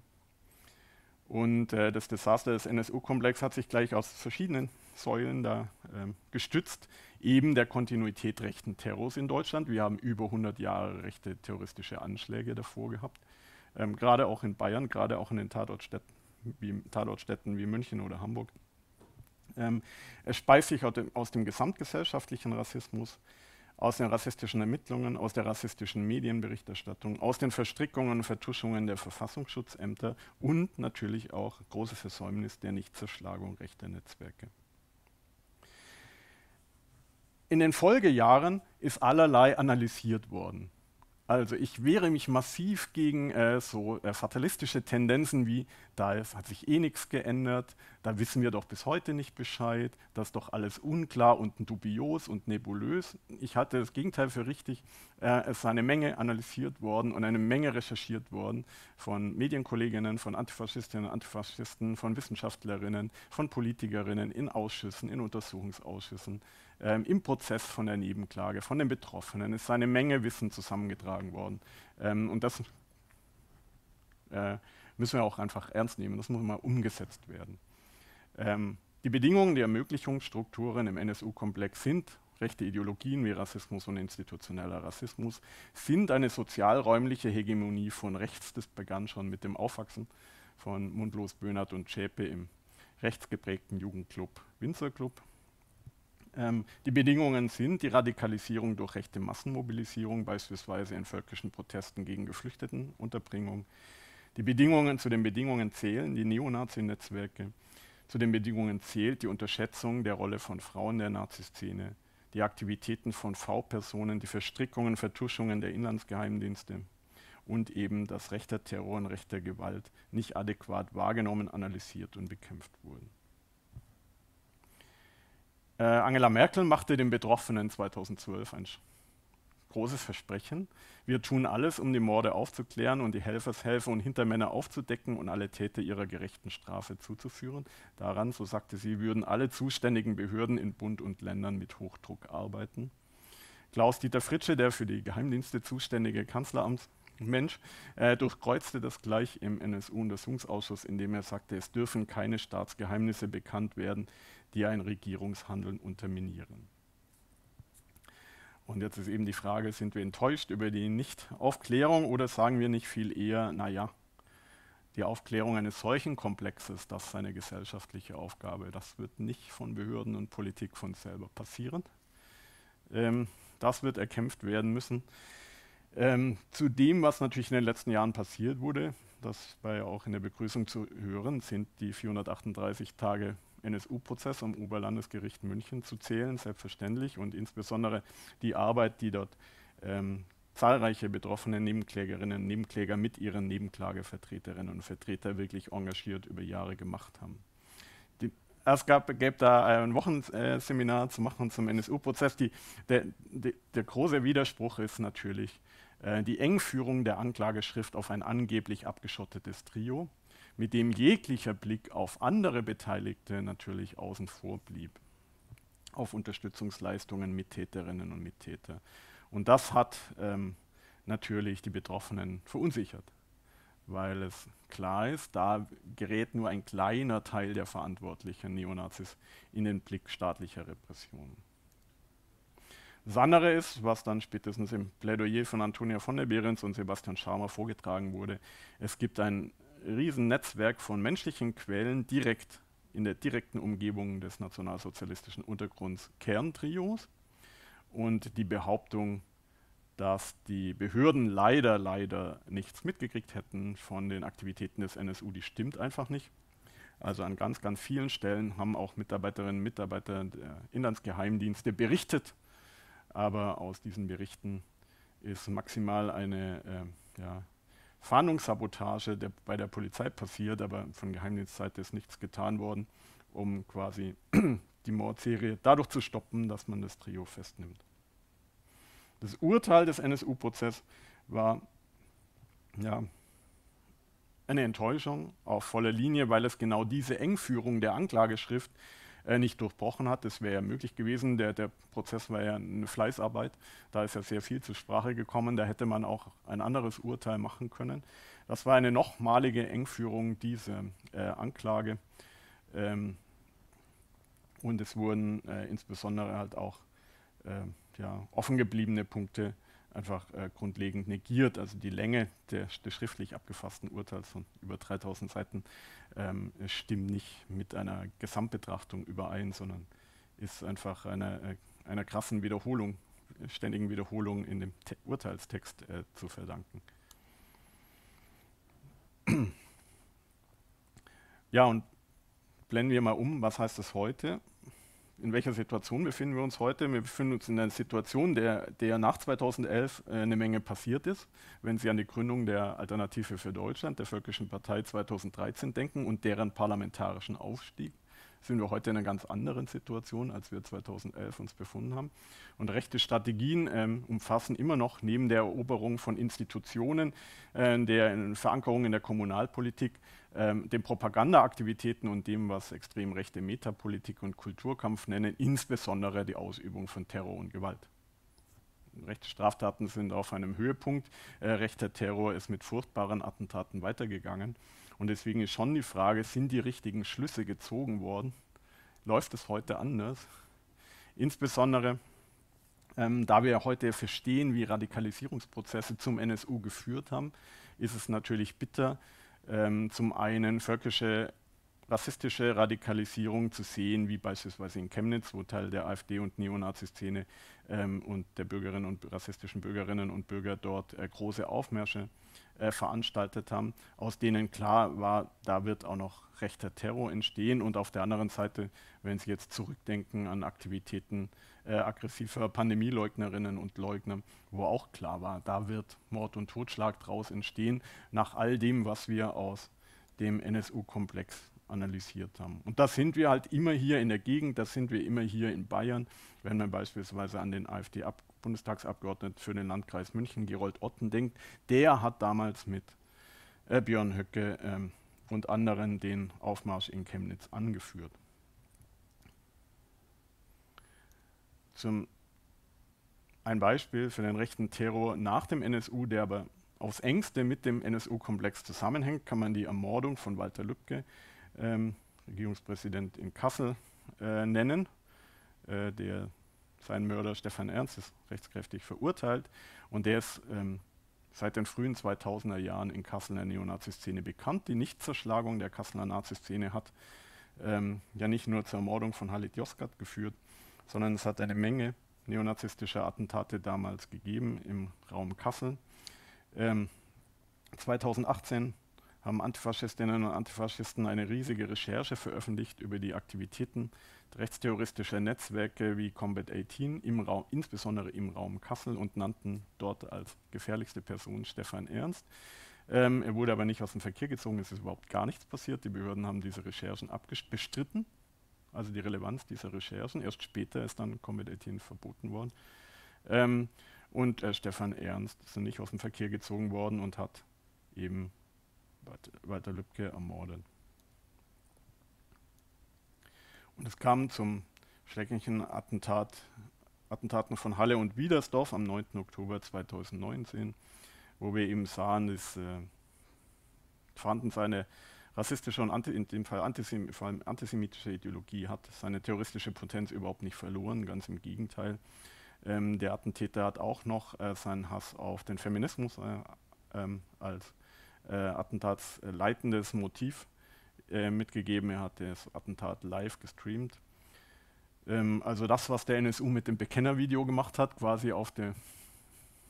Und das Desaster des NSU-Komplex hat sich gleich aus verschiedenen Säulen da gestützt, eben der Kontinuität rechten Terrors in Deutschland. Wir haben über 100 Jahre rechte terroristische Anschläge davor gehabt, gerade auch in Bayern, gerade auch in den Tatortstädten wie München oder Hamburg. Es speist sich aus dem gesamtgesellschaftlichen Rassismus, aus den rassistischen Ermittlungen, aus der rassistischen Medienberichterstattung, aus den Verstrickungen und Vertuschungen der Verfassungsschutzämter und natürlich auch großes Versäumnis der Nichtzerschlagung rechter Netzwerke. In den Folgejahren ist allerlei analysiert worden. Also ich wehre mich massiv gegen fatalistische Tendenzen wie, da hat sich eh nichts geändert, da wissen wir doch bis heute nicht Bescheid, das ist doch alles unklar und dubios und nebulös. Ich halte das Gegenteil für richtig. Es ist eine Menge analysiert worden und eine Menge recherchiert worden von Medienkolleginnen, von Antifaschistinnen und Antifaschisten, von Wissenschaftlerinnen, von Politikerinnen in Ausschüssen, in Untersuchungsausschüssen. Im Prozess von der Nebenklage, von den Betroffenen, ist eine Menge Wissen zusammengetragen worden. Und das müssen wir auch einfach ernst nehmen, das muss mal umgesetzt werden. Die Bedingungen der Ermöglichungsstrukturen im NSU-Komplex sind, rechte Ideologien wie Rassismus und institutioneller Rassismus, sind eine sozialräumliche Hegemonie von rechts, das begann schon mit dem Aufwachsen von Mundlos, Böhnhardt und Zschäpe im rechtsgeprägten Jugendclub Winzerclub. Die Bedingungen sind die Radikalisierung durch rechte Massenmobilisierung, beispielsweise in völkischen Protesten gegen Geflüchtetenunterbringung. Zu den Bedingungen zählen die Neonazi-Netzwerke. Zu den Bedingungen zählt die Unterschätzung der Rolle von Frauen der Naziszene, die Aktivitäten von V-Personen, die Verstrickungen, Vertuschungen der Inlandsgeheimdienste und eben, dass rechter Terror und rechter Gewalt nicht adäquat wahrgenommen, analysiert und bekämpft wurden. Angela Merkel machte den Betroffenen 2012 ein großes Versprechen. Wir tun alles, um die Morde aufzuklären und die Helfershelfer und Hintermänner aufzudecken und alle Täter ihrer gerechten Strafe zuzuführen. Daran, so sagte sie, würden alle zuständigen Behörden in Bund und Ländern mit Hochdruck arbeiten. Klaus-Dieter Fritsche, der für die Geheimdienste zuständige Kanzleramtsmensch, durchkreuzte das gleich im NSU-Untersuchungsausschuss, indem er sagte, es dürfen keine Staatsgeheimnisse bekannt werden, die ein Regierungshandeln unterminieren. Und jetzt ist eben die Frage, sind wir enttäuscht über die Nichtaufklärung oder sagen wir nicht viel eher, naja, die Aufklärung eines solchen Komplexes, das ist eine gesellschaftliche Aufgabe, das wird nicht von Behörden und Politik von selber passieren. Das wird erkämpft werden müssen. Zu dem, was natürlich in den letzten Jahren passiert wurde, das war ja auch in der Begrüßung zu hören, sind die 438 Tage NSU-Prozess am Oberlandesgericht München zu zählen, selbstverständlich, und insbesondere die Arbeit, die dort zahlreiche betroffene Nebenklägerinnen und Nebenkläger mit ihren Nebenklagevertreterinnen und Vertretern wirklich engagiert über Jahre gemacht haben. Es gäbe da ein Wochenseminar zu machen zum NSU-Prozess. Der große Widerspruch ist natürlich die Engführung der Anklageschrift auf ein angeblich abgeschottetes Trio, mit dem jeglicher Blick auf andere Beteiligte natürlich außen vor blieb, auf Unterstützungsleistungen, Mittäterinnen und Mittäter. Und das hat natürlich die Betroffenen verunsichert, weil es klar ist, da gerät nur ein kleiner Teil der verantwortlichen Neonazis in den Blick staatlicher Repressionen. Das andere ist, was dann spätestens im Plädoyer von Antonia von der Behrens und Sebastian Schamer vorgetragen wurde, es gibt ein Riesennetzwerk von menschlichen Quellen direkt in der direkten Umgebung des nationalsozialistischen Untergrunds Kerntrios, und die Behauptung, dass die Behörden leider nichts mitgekriegt hätten von den Aktivitäten des NSU, die stimmt einfach nicht. Also an ganz vielen Stellen haben auch Mitarbeiterinnen und Mitarbeiter der Inlandsgeheimdienste berichtet, aber aus diesen Berichten ist maximal eine Fahndungssabotage bei der Polizei passiert, aber von Geheimdienstseite ist nichts getan worden, um quasi die Mordserie dadurch zu stoppen, dass man das Trio festnimmt. Das Urteil des NSU-Prozesses war eine Enttäuschung auf voller Linie, weil es genau diese Engführung der Anklageschrift nicht durchbrochen hat. Das wäre ja möglich gewesen. Der Prozess war ja eine Fleißarbeit. Da ist ja sehr viel zur Sprache gekommen. Da hätte man auch ein anderes Urteil machen können. Das war eine nochmalige Engführung dieser Anklage. Und es wurden insbesondere halt auch offen gebliebene Punkte einfach grundlegend negiert. Also die Länge des schriftlich abgefassten Urteils von über 3000 Seiten stimmt nicht mit einer Gesamtbetrachtung überein, sondern ist einfach einer krassen Wiederholung, ständigen Wiederholung in dem Urteilstext zu verdanken. Ja, und blenden wir mal um, was heißt das heute? In welcher Situation befinden wir uns heute? Wir befinden uns in einer Situation, der nach 2011 eine Menge passiert ist. Wenn Sie an die Gründung der Alternative für Deutschland, der Völkischen Partei 2013 denken und deren parlamentarischen Aufstieg, sind wir heute in einer ganz anderen Situation, als wir 2011 uns befunden haben. Und rechte Strategien umfassen immer noch neben der Eroberung von Institutionen, der Verankerung in der Kommunalpolitik, den Propagandaaktivitäten und dem, was extrem rechte Metapolitik und Kulturkampf nennen, insbesondere die Ausübung von Terror und Gewalt. Rechte Straftaten sind auf einem Höhepunkt, rechter Terror ist mit furchtbaren Attentaten weitergegangen. Und deswegen ist schon die Frage, sind die richtigen Schlüsse gezogen worden? Läuft es heute anders? Insbesondere, da wir heute verstehen, wie Radikalisierungsprozesse zum NSU geführt haben, ist es natürlich bitter, zum einen völkische, rassistische Radikalisierung zu sehen, wie beispielsweise in Chemnitz, wo Teil der AfD- und Neonazi-Szene und der Bürgerinnen und rassistischen Bürgerinnen und Bürger dort große Aufmärsche veranstaltet haben, aus denen klar war, da wird auch noch rechter Terror entstehen. Und auf der anderen Seite, wenn Sie jetzt zurückdenken an Aktivitäten aggressiver Pandemieleugnerinnen und Leugner, wo auch klar war, da wird Mord und Totschlag draus entstehen, nach all dem, was wir aus dem NSU-Komplex analysiert haben. Und das sind wir halt immer hier in der Gegend, das sind wir immer hier in Bayern, wenn man beispielsweise an den AfD-Bundestagsabgeordneten für den Landkreis München, Gerold Otten, denkt. Der hat damals mit Björn Höcke und anderen den Aufmarsch in Chemnitz angeführt. Ein Beispiel für den rechten Terror nach dem NSU, der aber aufs Engste mit dem NSU-Komplex zusammenhängt, kann man die Ermordung von Walter Lübcke, Regierungspräsident in Kassel, nennen, der sein Mörder Stephan Ernst ist rechtskräftig verurteilt und der ist seit den frühen 2000er Jahren in Kassel der Neonazi-Szene bekannt. Die Nichtzerschlagung der Kasseler Nazi-Szene hat nicht nur zur Ermordung von Halit Yozgat geführt, sondern es hat eine Menge neonazistischer Attentate damals gegeben im Raum Kassel. 2018 haben Antifaschistinnen und Antifaschisten eine riesige Recherche veröffentlicht über die Aktivitäten rechtsterroristischer Netzwerke wie Combat 18, insbesondere im Raum Kassel, und nannten dort als gefährlichste Person Stephan Ernst. Er wurde aber nicht aus dem Verkehr gezogen, es ist überhaupt gar nichts passiert. Die Behörden haben diese Recherchen bestritten, also die Relevanz dieser Recherchen. Erst später ist dann Combat 18 verboten worden. Stephan Ernst ist nicht aus dem Verkehr gezogen worden und hat eben Walter Lübcke ermordet. Und es kam zum schrecklichen Attentaten von Halle und Widersdorf am 9. Oktober 2019, wo wir eben sahen, es fanden seine rassistische und antisemitische Ideologie hat seine terroristische Potenz überhaupt nicht verloren, ganz im Gegenteil. Der Attentäter hat auch noch seinen Hass auf den Feminismus als attentatsleitendes Motiv mitgegeben. Er hat das Attentat live gestreamt. Also das, was der NSU mit dem Bekennervideo gemacht hat, quasi auf der,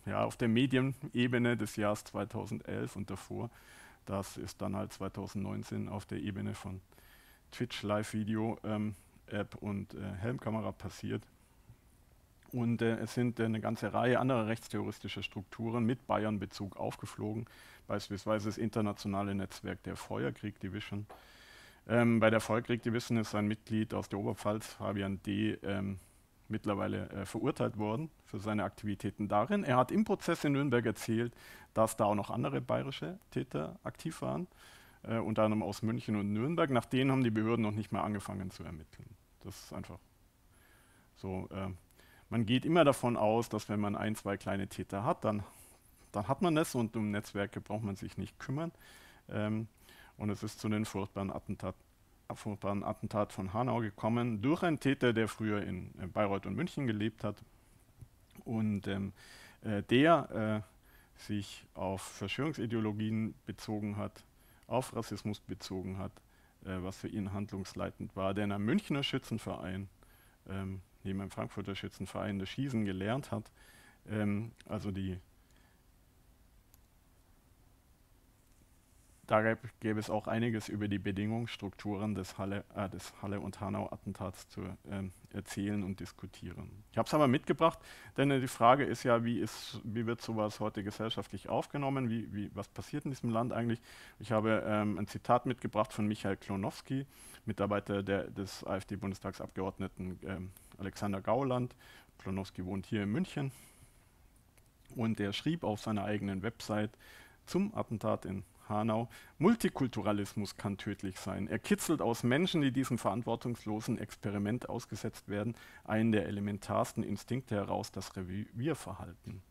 ja, auf der Medienebene des Jahres 2011 und davor, das ist dann halt 2019 auf der Ebene von Twitch Live-Video, App und Helmkamera passiert. Und es sind eine ganze Reihe anderer rechtsterroristischer Strukturen mit Bayern-Bezug aufgeflogen, beispielsweise das internationale Netzwerk der Feuerkrieg-Division. Bei der Feuerkrieg-Division ist ein Mitglied aus der Oberpfalz, Fabian D., mittlerweile verurteilt worden für seine Aktivitäten darin. Er hat im Prozess in Nürnberg erzählt, dass da auch noch andere bayerische Täter aktiv waren, unter anderem aus München und Nürnberg. Nach denen haben die Behörden noch nicht mal angefangen zu ermitteln. Das ist einfach so. Man geht immer davon aus, dass wenn man ein, zwei kleine Täter hat, dann hat man das und um Netzwerke braucht man sich nicht kümmern. Und es ist zu den furchtbaren Attentat von Hanau gekommen durch einen Täter, der früher in Bayreuth und München gelebt hat und der sich auf Verschwörungsideologien bezogen hat, auf Rassismus bezogen hat, was für ihn handlungsleitend war, der in einem Münchner Schützenverein neben einem Frankfurter Schützenverein das Schießen gelernt hat. Also da gäbe es auch einiges über die Bedingungsstrukturen des Halle- und Hanau-Attentats zu erzählen und diskutieren. Ich habe es aber mitgebracht, denn die Frage ist ja, wie wird sowas heute gesellschaftlich aufgenommen? Was passiert in diesem Land eigentlich? Ich habe ein Zitat mitgebracht von Michael Klonowski, Mitarbeiter des AfD-Bundestagsabgeordneten Alexander Gauland. Klonowski wohnt hier in München und der schrieb auf seiner eigenen Website zum Attentat in Hanau: Multikulturalismus kann tödlich sein. Er kitzelt aus Menschen, die diesem verantwortungslosen Experiment ausgesetzt werden, einen der elementarsten Instinkte heraus, das Revierverhalten.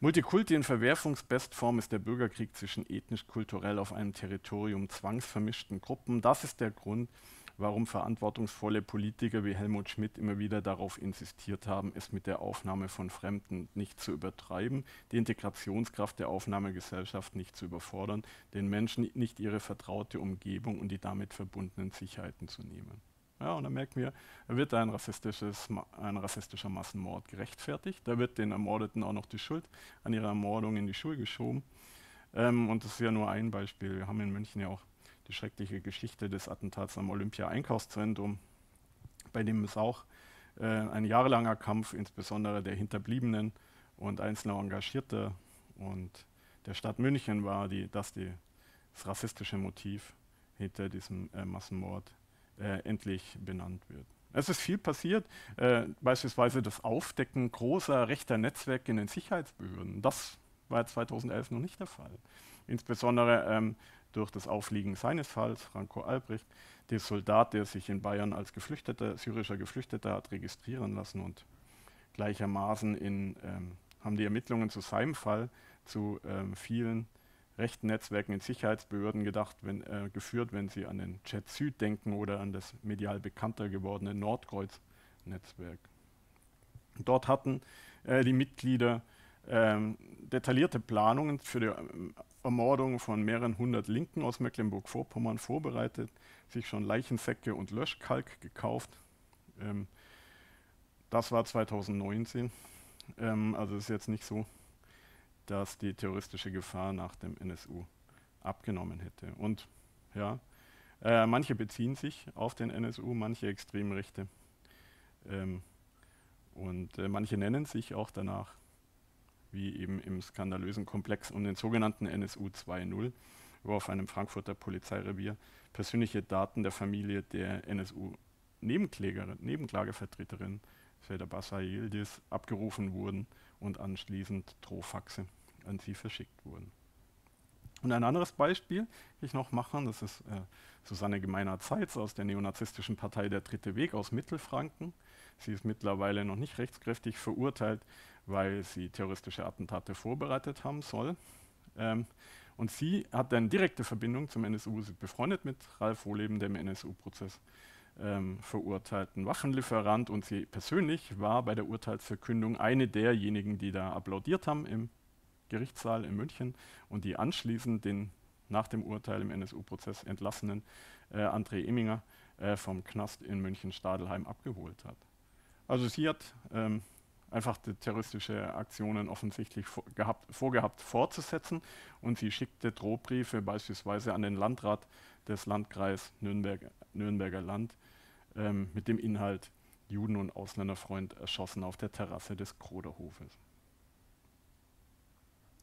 Multikulti in Verwerfungsbestform ist der Bürgerkrieg zwischen ethnisch-kulturell auf einem Territorium zwangsvermischten Gruppen. Das ist der Grund, warum verantwortungsvolle Politiker wie Helmut Schmidt immer wieder darauf insistiert haben, es mit der Aufnahme von Fremden nicht zu übertreiben, die Integrationskraft der Aufnahmegesellschaft nicht zu überfordern, den Menschen nicht ihre vertraute Umgebung und die damit verbundenen Sicherheiten zu nehmen. Ja, und da merken wir, da wird ein rassistischer Massenmord gerechtfertigt, da wird den Ermordeten auch noch die Schuld an ihrer Ermordung in die Schuhe geschoben. Und das ist ja nur ein Beispiel. Wir haben in München ja auch die schreckliche Geschichte des Attentats am Olympia-Einkaufszentrum, bei dem es auch ein jahrelanger Kampf, insbesondere der Hinterbliebenen und einzelner Engagierter und der Stadt München war, das rassistische Motiv hinter diesem Massenmord endlich benannt wird. Es ist viel passiert, beispielsweise das Aufdecken großer rechter Netzwerke in den Sicherheitsbehörden. Das war 2011 noch nicht der Fall. Insbesondere durch das Aufliegen seines Falls, Franco Albrecht, der Soldat, der sich in Bayern als syrischer Geflüchteter hat registrieren lassen und gleichermaßen haben die Ermittlungen zu seinem Fall zu vielen rechten Netzwerken in Sicherheitsbehörden geführt, wenn sie an den Chat Süd denken oder an das medial bekannter gewordene Nordkreuz-Netzwerk. Dort hatten die Mitglieder detaillierte Planungen für die Ermordung von mehreren hundert Linken aus Mecklenburg-Vorpommern vorbereitet, sich schon Leichensäcke und Löschkalk gekauft. Das war 2019. Also es ist jetzt nicht so, dass die terroristische Gefahr nach dem NSU abgenommen hätte. Und ja, manche beziehen sich auf den NSU, manche Extremrechte und manche nennen sich auch danach, wie eben im skandalösen Komplex um den sogenannten NSU 2.0, wo auf einem Frankfurter Polizeirevier persönliche Daten der Familie der NSU-Nebenklagevertreterin Seda Bassa Yildiz abgerufen wurden und anschließend Drohfaxe an sie verschickt wurden. Und ein anderes Beispiel, das ich noch mache, das ist Susanne Gemeiner-Zeitz aus der neonazistischen Partei Der Dritte Weg aus Mittelfranken. Sie ist mittlerweile noch nicht rechtskräftig verurteilt, weil sie terroristische Attentate vorbereitet haben soll. Und sie hat eine direkte Verbindung zum NSU. Sie ist befreundet mit Ralf Wohleben, dem NSU-Prozess verurteilten Waffenlieferant. Und sie persönlich war bei der Urteilsverkündung eine derjenigen, die da applaudiert haben im Gerichtssaal in München und die anschließend den nach dem Urteil im NSU-Prozess entlassenen André Eminger vom Knast in München-Stadelheim abgeholt hat. Also sie hat einfach die terroristische Aktionen offensichtlich vorgehabt fortzusetzen und sie schickte Drohbriefe beispielsweise an den Landrat des Landkreises Nürnberger Land mit dem Inhalt Juden und Ausländerfreund erschossen auf der Terrasse des Kroderhofes.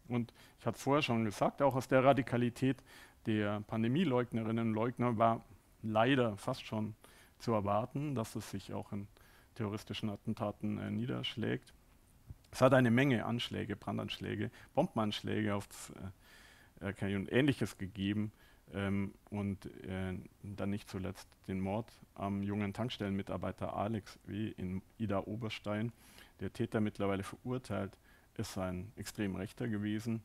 Und ich hatte es vorher schon gesagt, auch aus der Radikalität der Pandemieleugnerinnen und Leugner war leider fast schon zu erwarten, dass es sich auch in terroristischen Attentaten niederschlägt. Es hat eine Menge Anschläge, Brandanschläge, Bombenanschläge auf RKI und Ähnliches gegeben und dann nicht zuletzt den Mord am jungen Tankstellenmitarbeiter Alex W. in Ida-Oberstein. Der Täter mittlerweile verurteilt, ist ein extrem Rechter gewesen,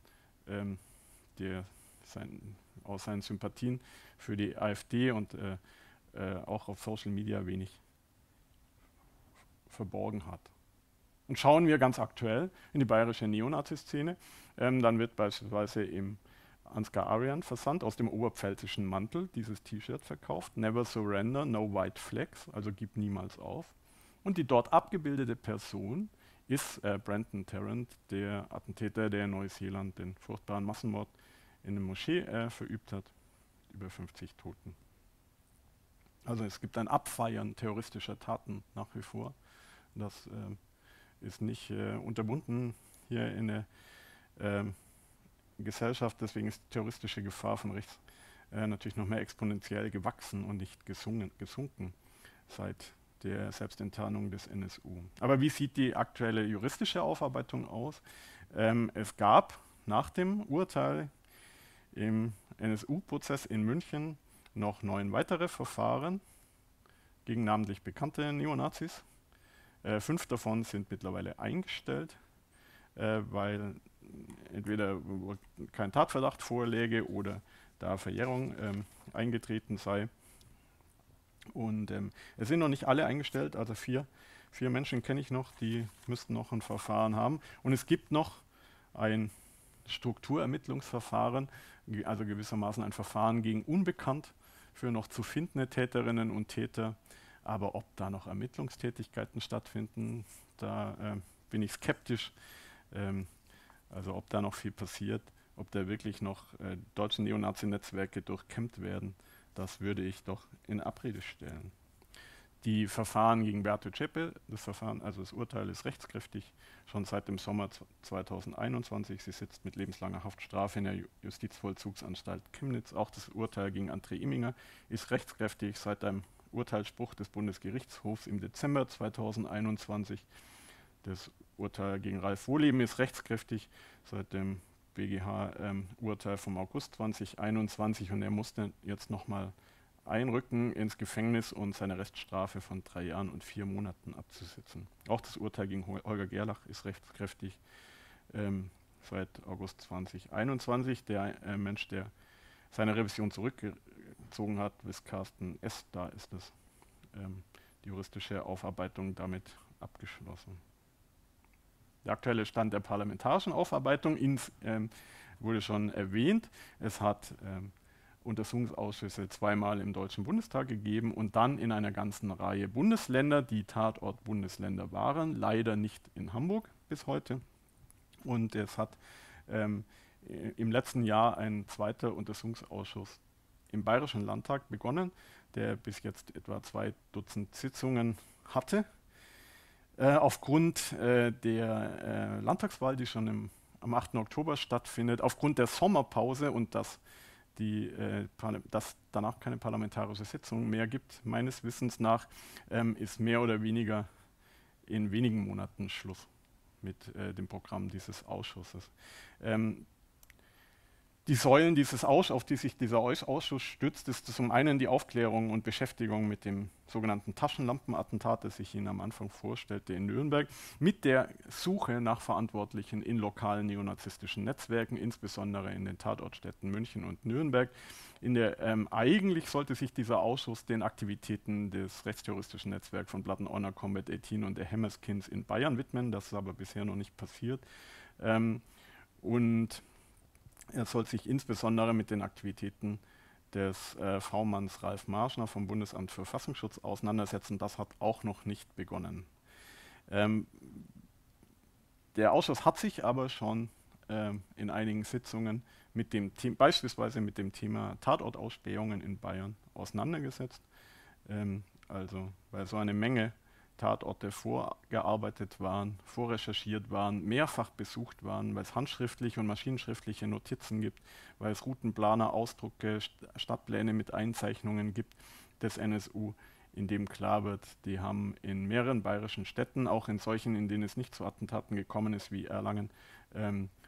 der aus seinen Sympathien für die AfD und auch auf Social Media wenig verborgen hat. Und schauen wir ganz aktuell in die bayerische Neonazi-Szene, dann wird beispielsweise im Ansgar Arian Versand aus dem oberpfälzischen Mantel dieses T-Shirt verkauft, Never Surrender, No White Flags, also gib niemals auf. Und die dort abgebildete Person ist Brandon Tarrant, der Attentäter, der in Neuseeland den furchtbaren Massenmord in der Moschee verübt hat, über 50 Toten. Also es gibt ein Abfeiern terroristischer Taten nach wie vor. Das ist nicht unterbunden hier in der Gesellschaft. Deswegen ist die terroristische Gefahr von rechts natürlich noch mehr exponentiell gewachsen und nicht gesunken seit der Selbstenttarnung des NSU. Aber wie sieht die aktuelle juristische Aufarbeitung aus? Es gab nach dem Urteil im NSU-Prozess in München noch 9 weitere Verfahren gegen namentlich bekannte Neonazis. 5 davon sind mittlerweile eingestellt, weil entweder kein Tatverdacht vorläge oder da Verjährung eingetreten sei. Und es sind noch nicht alle eingestellt, also vier Menschen kenne ich noch, die müssten noch ein Verfahren haben. Und es gibt noch ein Strukturermittlungsverfahren, also gewissermaßen ein Verfahren gegen unbekannt für noch zu findende Täterinnen und Täter. Aber ob da noch Ermittlungstätigkeiten stattfinden, da bin ich skeptisch. Also ob da noch viel passiert, ob da wirklich noch deutsche Neonazi-Netzwerke durchkämmt werden, das würde ich doch in Abrede stellen. Die Verfahren gegen Beate Zschäpe, das Urteil ist rechtskräftig, schon seit dem Sommer 2021. Sie sitzt mit lebenslanger Haftstrafe in der Justizvollzugsanstalt Chemnitz. Auch das Urteil gegen André Eminger ist rechtskräftig seit einem Urteilsspruch des Bundesgerichtshofs im Dezember 2021. Das Urteil gegen Ralf Wohleben ist rechtskräftig seit dem BGH-Urteil vom August 2021 und er musste jetzt nochmal einrücken ins Gefängnis und seine Reststrafe von 3 Jahren und 4 Monaten abzusitzen. Auch das Urteil gegen Holger Gerlach ist rechtskräftig seit August 2021. Der Mensch, der seine Revision zurückgezogen hat, bis Carsten S., da ist es, die juristische Aufarbeitung damit abgeschlossen. Der aktuelle Stand der parlamentarischen Aufarbeitung wurde schon erwähnt. Es hat Untersuchungsausschüsse zweimal im Deutschen Bundestag gegeben und dann in einer ganzen Reihe Bundesländer, die Tatort-Bundesländer waren, leider nicht in Hamburg bis heute. Und es hat im letzten Jahr ein zweiter Untersuchungsausschuss im Bayerischen Landtag begonnen, der bis jetzt etwa 2 Dutzend Sitzungen hatte. Aufgrund der Landtagswahl, die schon am 8. Oktober stattfindet, aufgrund der Sommerpause und dass danach keine parlamentarische Sitzung mehr gibt, meines Wissens nach, ist mehr oder weniger in wenigen Monaten Schluss mit dem Programm dieses Ausschusses. Die Säulen dieses Ausschusses, auf die sich dieser Ausschuss stützt, ist zum einen die Aufklärung und Beschäftigung mit dem sogenannten Taschenlampenattentat, das ich Ihnen am Anfang vorstellte in Nürnberg, mit der Suche nach Verantwortlichen in lokalen neonazistischen Netzwerken, insbesondere in den Tatortstädten München und Nürnberg. Eigentlich sollte sich dieser Ausschuss den Aktivitäten des rechtsterroristischen Netzwerks von Blood and Honor, Combat 18 und der Hammerskins in Bayern widmen. Das ist aber bisher noch nicht passiert. Und er soll sich insbesondere mit den Aktivitäten des V-Manns Ralf Marschner vom Bundesamt für Verfassungsschutz auseinandersetzen. Das hat auch noch nicht begonnen. Der Ausschuss hat sich aber schon in einigen Sitzungen mit dem beispielsweise mit dem Thema Tatortausspähungen in Bayern auseinandergesetzt. Also weil so eine Menge Tatorte vorgearbeitet waren, vorrecherchiert waren, mehrfach besucht waren, weil es handschriftliche und maschinenschriftliche Notizen gibt, weil es Routenplaner, Ausdrucke, Stadtpläne mit Einzeichnungen gibt des NSU, in dem klar wird, die haben in mehreren bayerischen Städten, auch in solchen, in denen es nicht zu Attentaten gekommen ist, wie Erlangen,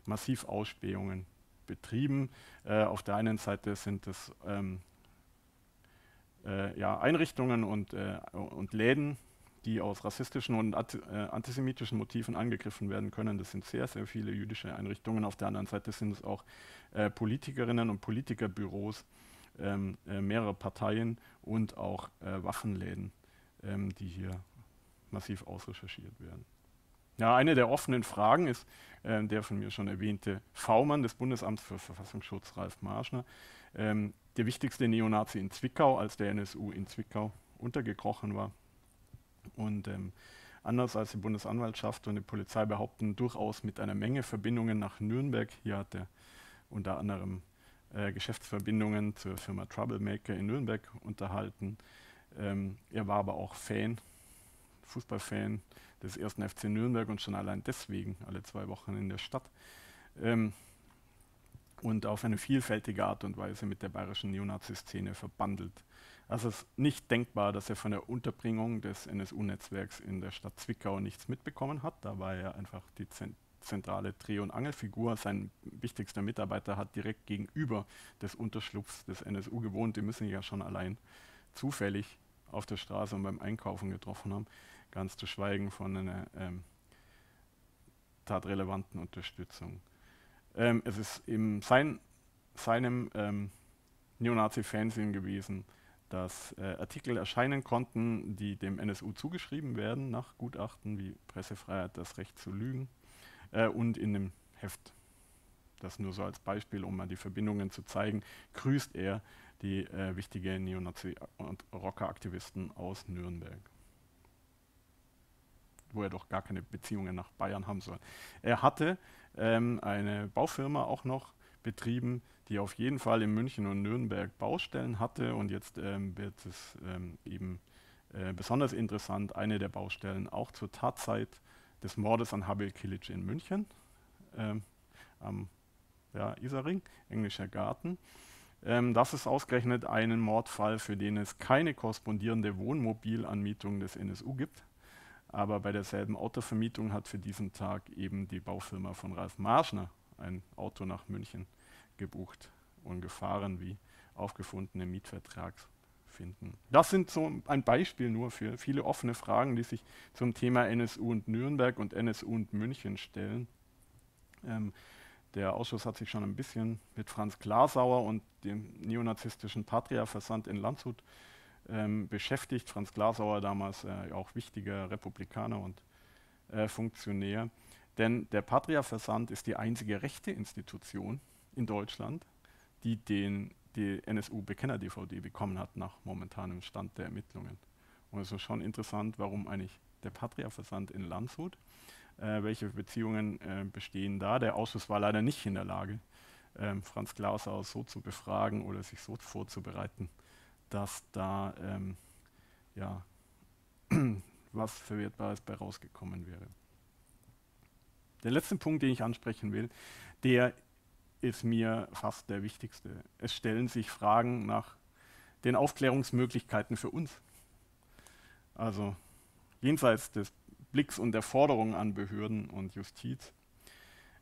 massiv Ausspähungen betrieben. Auf der einen Seite sind es Einrichtungen und Läden, die aus rassistischen und antisemitischen Motiven angegriffen werden können. Das sind sehr, sehr viele jüdische Einrichtungen. Auf der anderen Seite sind es auch Politikerinnen und Politikerbüros mehrerer Parteien und auch Waffenläden, die hier massiv ausrecherchiert werden. Ja, eine der offenen Fragen ist der von mir schon erwähnte V-Mann des Bundesamts für Verfassungsschutz, Ralf Marschner, der wichtigste Neonazi in Zwickau, als der NSU in Zwickau untergekrochen war. Und anders als die Bundesanwaltschaft und die Polizei behaupten, durchaus mit einer Menge Verbindungen nach Nürnberg. Hier hat er unter anderem Geschäftsverbindungen zur Firma Troublemaker in Nürnberg unterhalten. Er war aber auch Fan, Fußballfan des 1. FC Nürnberg und schon allein deswegen alle 2 Wochen in der Stadt. Und auf eine vielfältige Art und Weise mit der bayerischen Neonazi-Szene verbandelt. Also es ist nicht denkbar, dass er von der Unterbringung des NSU-Netzwerks in der Stadt Zwickau nichts mitbekommen hat. Da war er einfach die zentrale Dreh- und Angelfigur. Sein wichtigster Mitarbeiter hat direkt gegenüber des Unterschlupfs des NSU gewohnt. Die müssen ja schon allein zufällig auf der Straße und beim Einkaufen getroffen haben. Ganz zu schweigen von einer tatrelevanten Unterstützung. Es ist eben seinem Neonazi-Fernsehen gewesen, dass Artikel erscheinen konnten, die dem NSU zugeschrieben werden, nach Gutachten wie Pressefreiheit, das Recht zu lügen, und in dem Heft, das nur so als Beispiel, um mal die Verbindungen zu zeigen, grüßt er die wichtigen Neonazi- und Rocker-Aktivisten aus Nürnberg, wo er doch gar keine Beziehungen nach Bayern haben soll. Er hatte eine Baufirma auch noch betrieben, die auf jeden Fall in München und Nürnberg Baustellen hatte, und jetzt wird es eben besonders interessant, eine der Baustellen auch zur Tatzeit des Mordes an Habil Kılıç in München am Isaring, Englischer Garten. Das ist ausgerechnet einen Mordfall, für den es keine korrespondierende Wohnmobilanmietung des NSU gibt. Aber bei derselben Autovermietung hat für diesen Tag eben die Baufirma von Ralf Marschner ein Auto nach München gebucht und gefahren, wie aufgefundene Mietvertrags finden. Das sind so ein Beispiel nur für viele offene Fragen, die sich zum Thema NSU und Nürnberg und NSU und München stellen. Der Ausschuss hat sich schon ein bisschen mit Franz Glasauer und dem neonazistischen Patria-Versand in Landshut beschäftigt. Franz Glasauer, damals auch wichtiger Republikaner und Funktionär. Denn der Patria-Versand ist die einzige rechte Institution in Deutschland, die die NSU-Bekenner-DVD bekommen hat nach momentanem Stand der Ermittlungen. Und es ist schon interessant, warum eigentlich der Patria-Versand in Landshut, welche Beziehungen bestehen da. Der Ausschuss war leider nicht in der Lage, Franz Glasauer so zu befragen oder sich so vorzubereiten, dass da was Verwertbares bei rausgekommen wäre. Der letzte Punkt, den ich ansprechen will, der ist mir fast der wichtigste. Es stellen sich Fragen nach den Aufklärungsmöglichkeiten für uns. Also jenseits des Blicks und der Forderungen an Behörden und Justiz.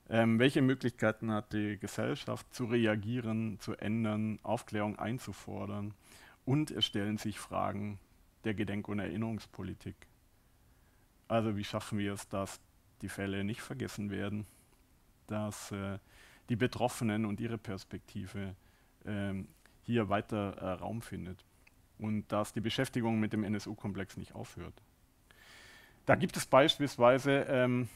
Welche Möglichkeiten hat die Gesellschaft zu reagieren, zu ändern, Aufklärung einzufordern? Und es stellen sich Fragen der Gedenk- und Erinnerungspolitik. Also wie schaffen wir es, dass die Fälle nicht vergessen werden, dass die Betroffenen und ihre Perspektive hier weiter Raum findet und dass die Beschäftigung mit dem NSU-Komplex nicht aufhört. Da gibt es beispielsweise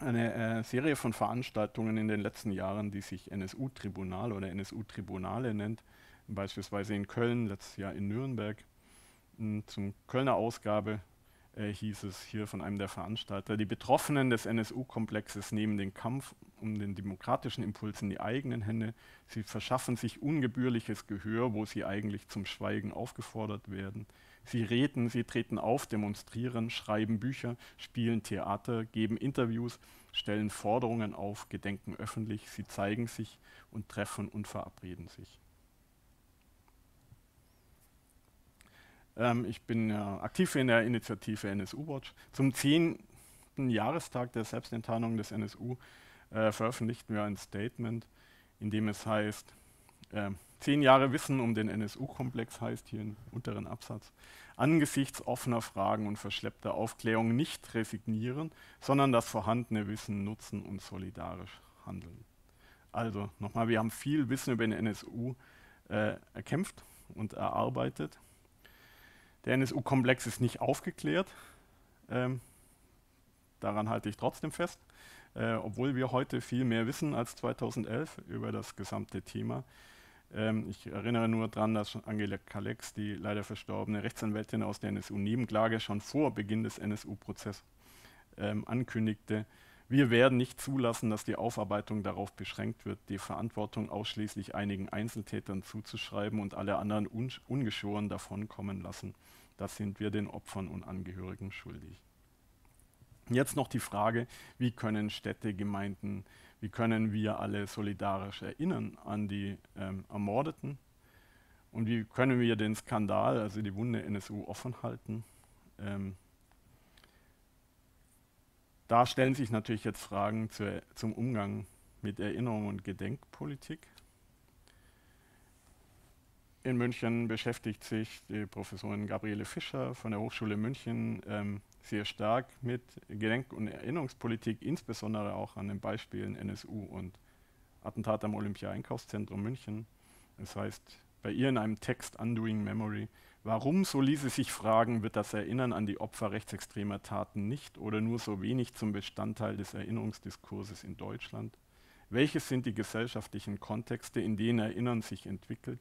eine Serie von Veranstaltungen in den letzten Jahren, die sich NSU-Tribunal oder NSU-Tribunale nennt, beispielsweise in Köln, letztes Jahr in Nürnberg. Zum Kölner Ausgabe hieß es hier von einem der Veranstalter, die Betroffenen des NSU-Komplexes nehmen den Kampf um den demokratischen Impuls in die eigenen Hände. Sie verschaffen sich ungebührliches Gehör, wo sie eigentlich zum Schweigen aufgefordert werden. Sie reden, sie treten auf, demonstrieren, schreiben Bücher, spielen Theater, geben Interviews, stellen Forderungen auf, gedenken öffentlich, sie zeigen sich und treffen und verabreden sich. Ich bin aktiv in der Initiative NSU-Watch. Zum 10. Jahrestag der Selbstenttarnung des NSU veröffentlichten wir ein Statement, in dem es heißt, 10 Jahre Wissen um den NSU-Komplex heißt hier im unteren Absatz, angesichts offener Fragen und verschleppter Aufklärung nicht resignieren, sondern das vorhandene Wissen nutzen und solidarisch handeln. Also nochmal, wir haben viel Wissen über den NSU erkämpft und erarbeitet. Der NSU-Komplex ist nicht aufgeklärt, daran halte ich trotzdem fest, obwohl wir heute viel mehr wissen als 2011 über das gesamte Thema. Ich erinnere nur daran, dass Angela Kalex, die leider verstorbene Rechtsanwältin aus der NSU-Nebenklage, schon vor Beginn des NSU-Prozesses ankündigte, wir werden nicht zulassen, dass die Aufarbeitung darauf beschränkt wird, die Verantwortung ausschließlich einigen Einzeltätern zuzuschreiben und alle anderen ungeschoren davonkommen lassen. Das sind wir den Opfern und Angehörigen schuldig. Jetzt noch die Frage, wie können Städte, Gemeinden, wie können wir alle solidarisch erinnern an die Ermordeten und wie können wir den Skandal, also die Wunde NSU, offen halten? Da stellen sich natürlich jetzt Fragen zum Umgang mit Erinnerung und Gedenkpolitik. In München beschäftigt sich die Professorin Gabriele Fischer von der Hochschule München sehr stark mit Gedenk- und Erinnerungspolitik, insbesondere auch an den Beispielen NSU und Attentat am Olympia-Einkaufszentrum München. Das heißt, bei ihr in einem Text Undoing Memory: Warum, so ließe sich fragen, wird das Erinnern an die Opfer rechtsextremer Taten nicht oder nur so wenig zum Bestandteil des Erinnerungsdiskurses in Deutschland? Welches sind die gesellschaftlichen Kontexte, in denen Erinnern sich entwickelt?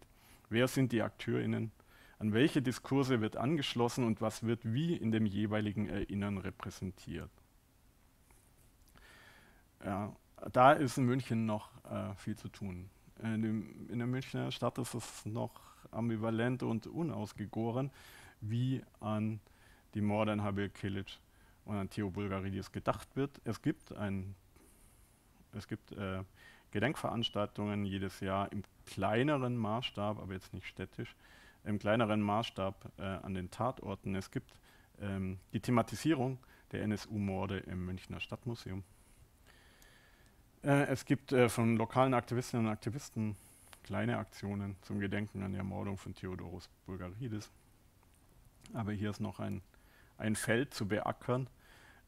Wer sind die AkteurInnen? An welche Diskurse wird angeschlossen und was wird wie in dem jeweiligen Erinnern repräsentiert? Ja, da ist in München noch viel zu tun. In der Münchner Stadt ist es noch ambivalent und unausgegoren, wie an die Morde an Habil Kılıç und an Theo Boulgarides gedacht wird. Es gibt Gedenkveranstaltungen jedes Jahr im kleineren Maßstab, aber jetzt nicht städtisch, im kleineren Maßstab an den Tatorten. Es gibt die Thematisierung der NSU-Morde im Münchner Stadtmuseum. Es gibt von lokalen Aktivistinnen und Aktivisten kleine Aktionen zum Gedenken an die Ermordung von Theodoros Boulgarides. Aber hier ist noch ein Feld zu beackern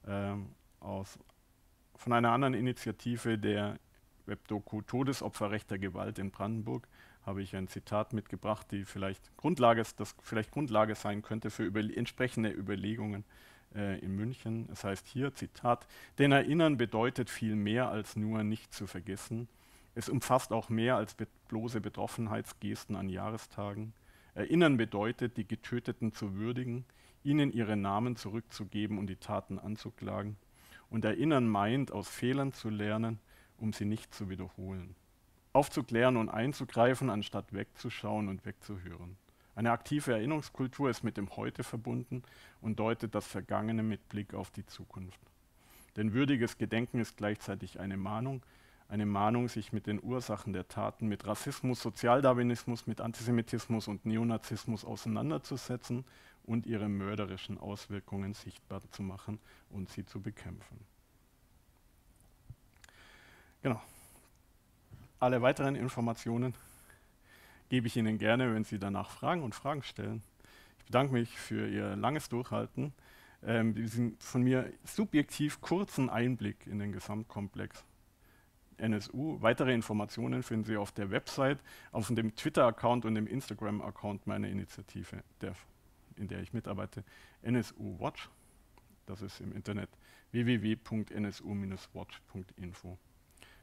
von einer anderen Initiative, der Webdoku Todesopfer rechter Gewalt in Brandenburg, habe ich ein Zitat mitgebracht, das vielleicht Grundlage sein könnte für entsprechende Überlegungen in München. Es heißt hier, Zitat, denn Erinnern bedeutet viel mehr als nur nicht zu vergessen. Es umfasst auch mehr als bloße Betroffenheitsgesten an Jahrestagen. Erinnern bedeutet, die Getöteten zu würdigen, ihnen ihre Namen zurückzugeben und die Taten anzuklagen. Und Erinnern meint, aus Fehlern zu lernen, um sie nicht zu wiederholen. Aufzuklären und einzugreifen, anstatt wegzuschauen und wegzuhören. Eine aktive Erinnerungskultur ist mit dem Heute verbunden und deutet das Vergangene mit Blick auf die Zukunft. Denn würdiges Gedenken ist gleichzeitig eine Mahnung, sich mit den Ursachen der Taten, mit Rassismus, Sozialdarwinismus, mit Antisemitismus und Neonazismus auseinanderzusetzen und ihre mörderischen Auswirkungen sichtbar zu machen und sie zu bekämpfen. Genau. Alle weiteren Informationen gebe ich Ihnen gerne, wenn Sie danach Fragen stellen. Ich bedanke mich für Ihr langes Durchhalten, diesen von mir subjektiv kurzen Einblick in den Gesamtkomplex NSU. Weitere Informationen finden Sie auf der Website, auf dem Twitter-Account und dem Instagram-Account meiner Initiative, in der ich mitarbeite, NSU Watch. Das ist im Internet www.nsu-watch.info.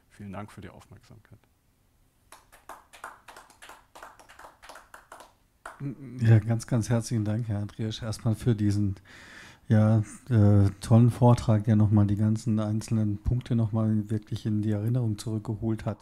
Vielen Dank für die Aufmerksamkeit. Ja, ganz, ganz herzlichen Dank, Herr Andreasch, erstmal für diesen tollen Vortrag, der nochmal die ganzen einzelnen Punkte nochmal wirklich in die Erinnerung zurückgeholt hat.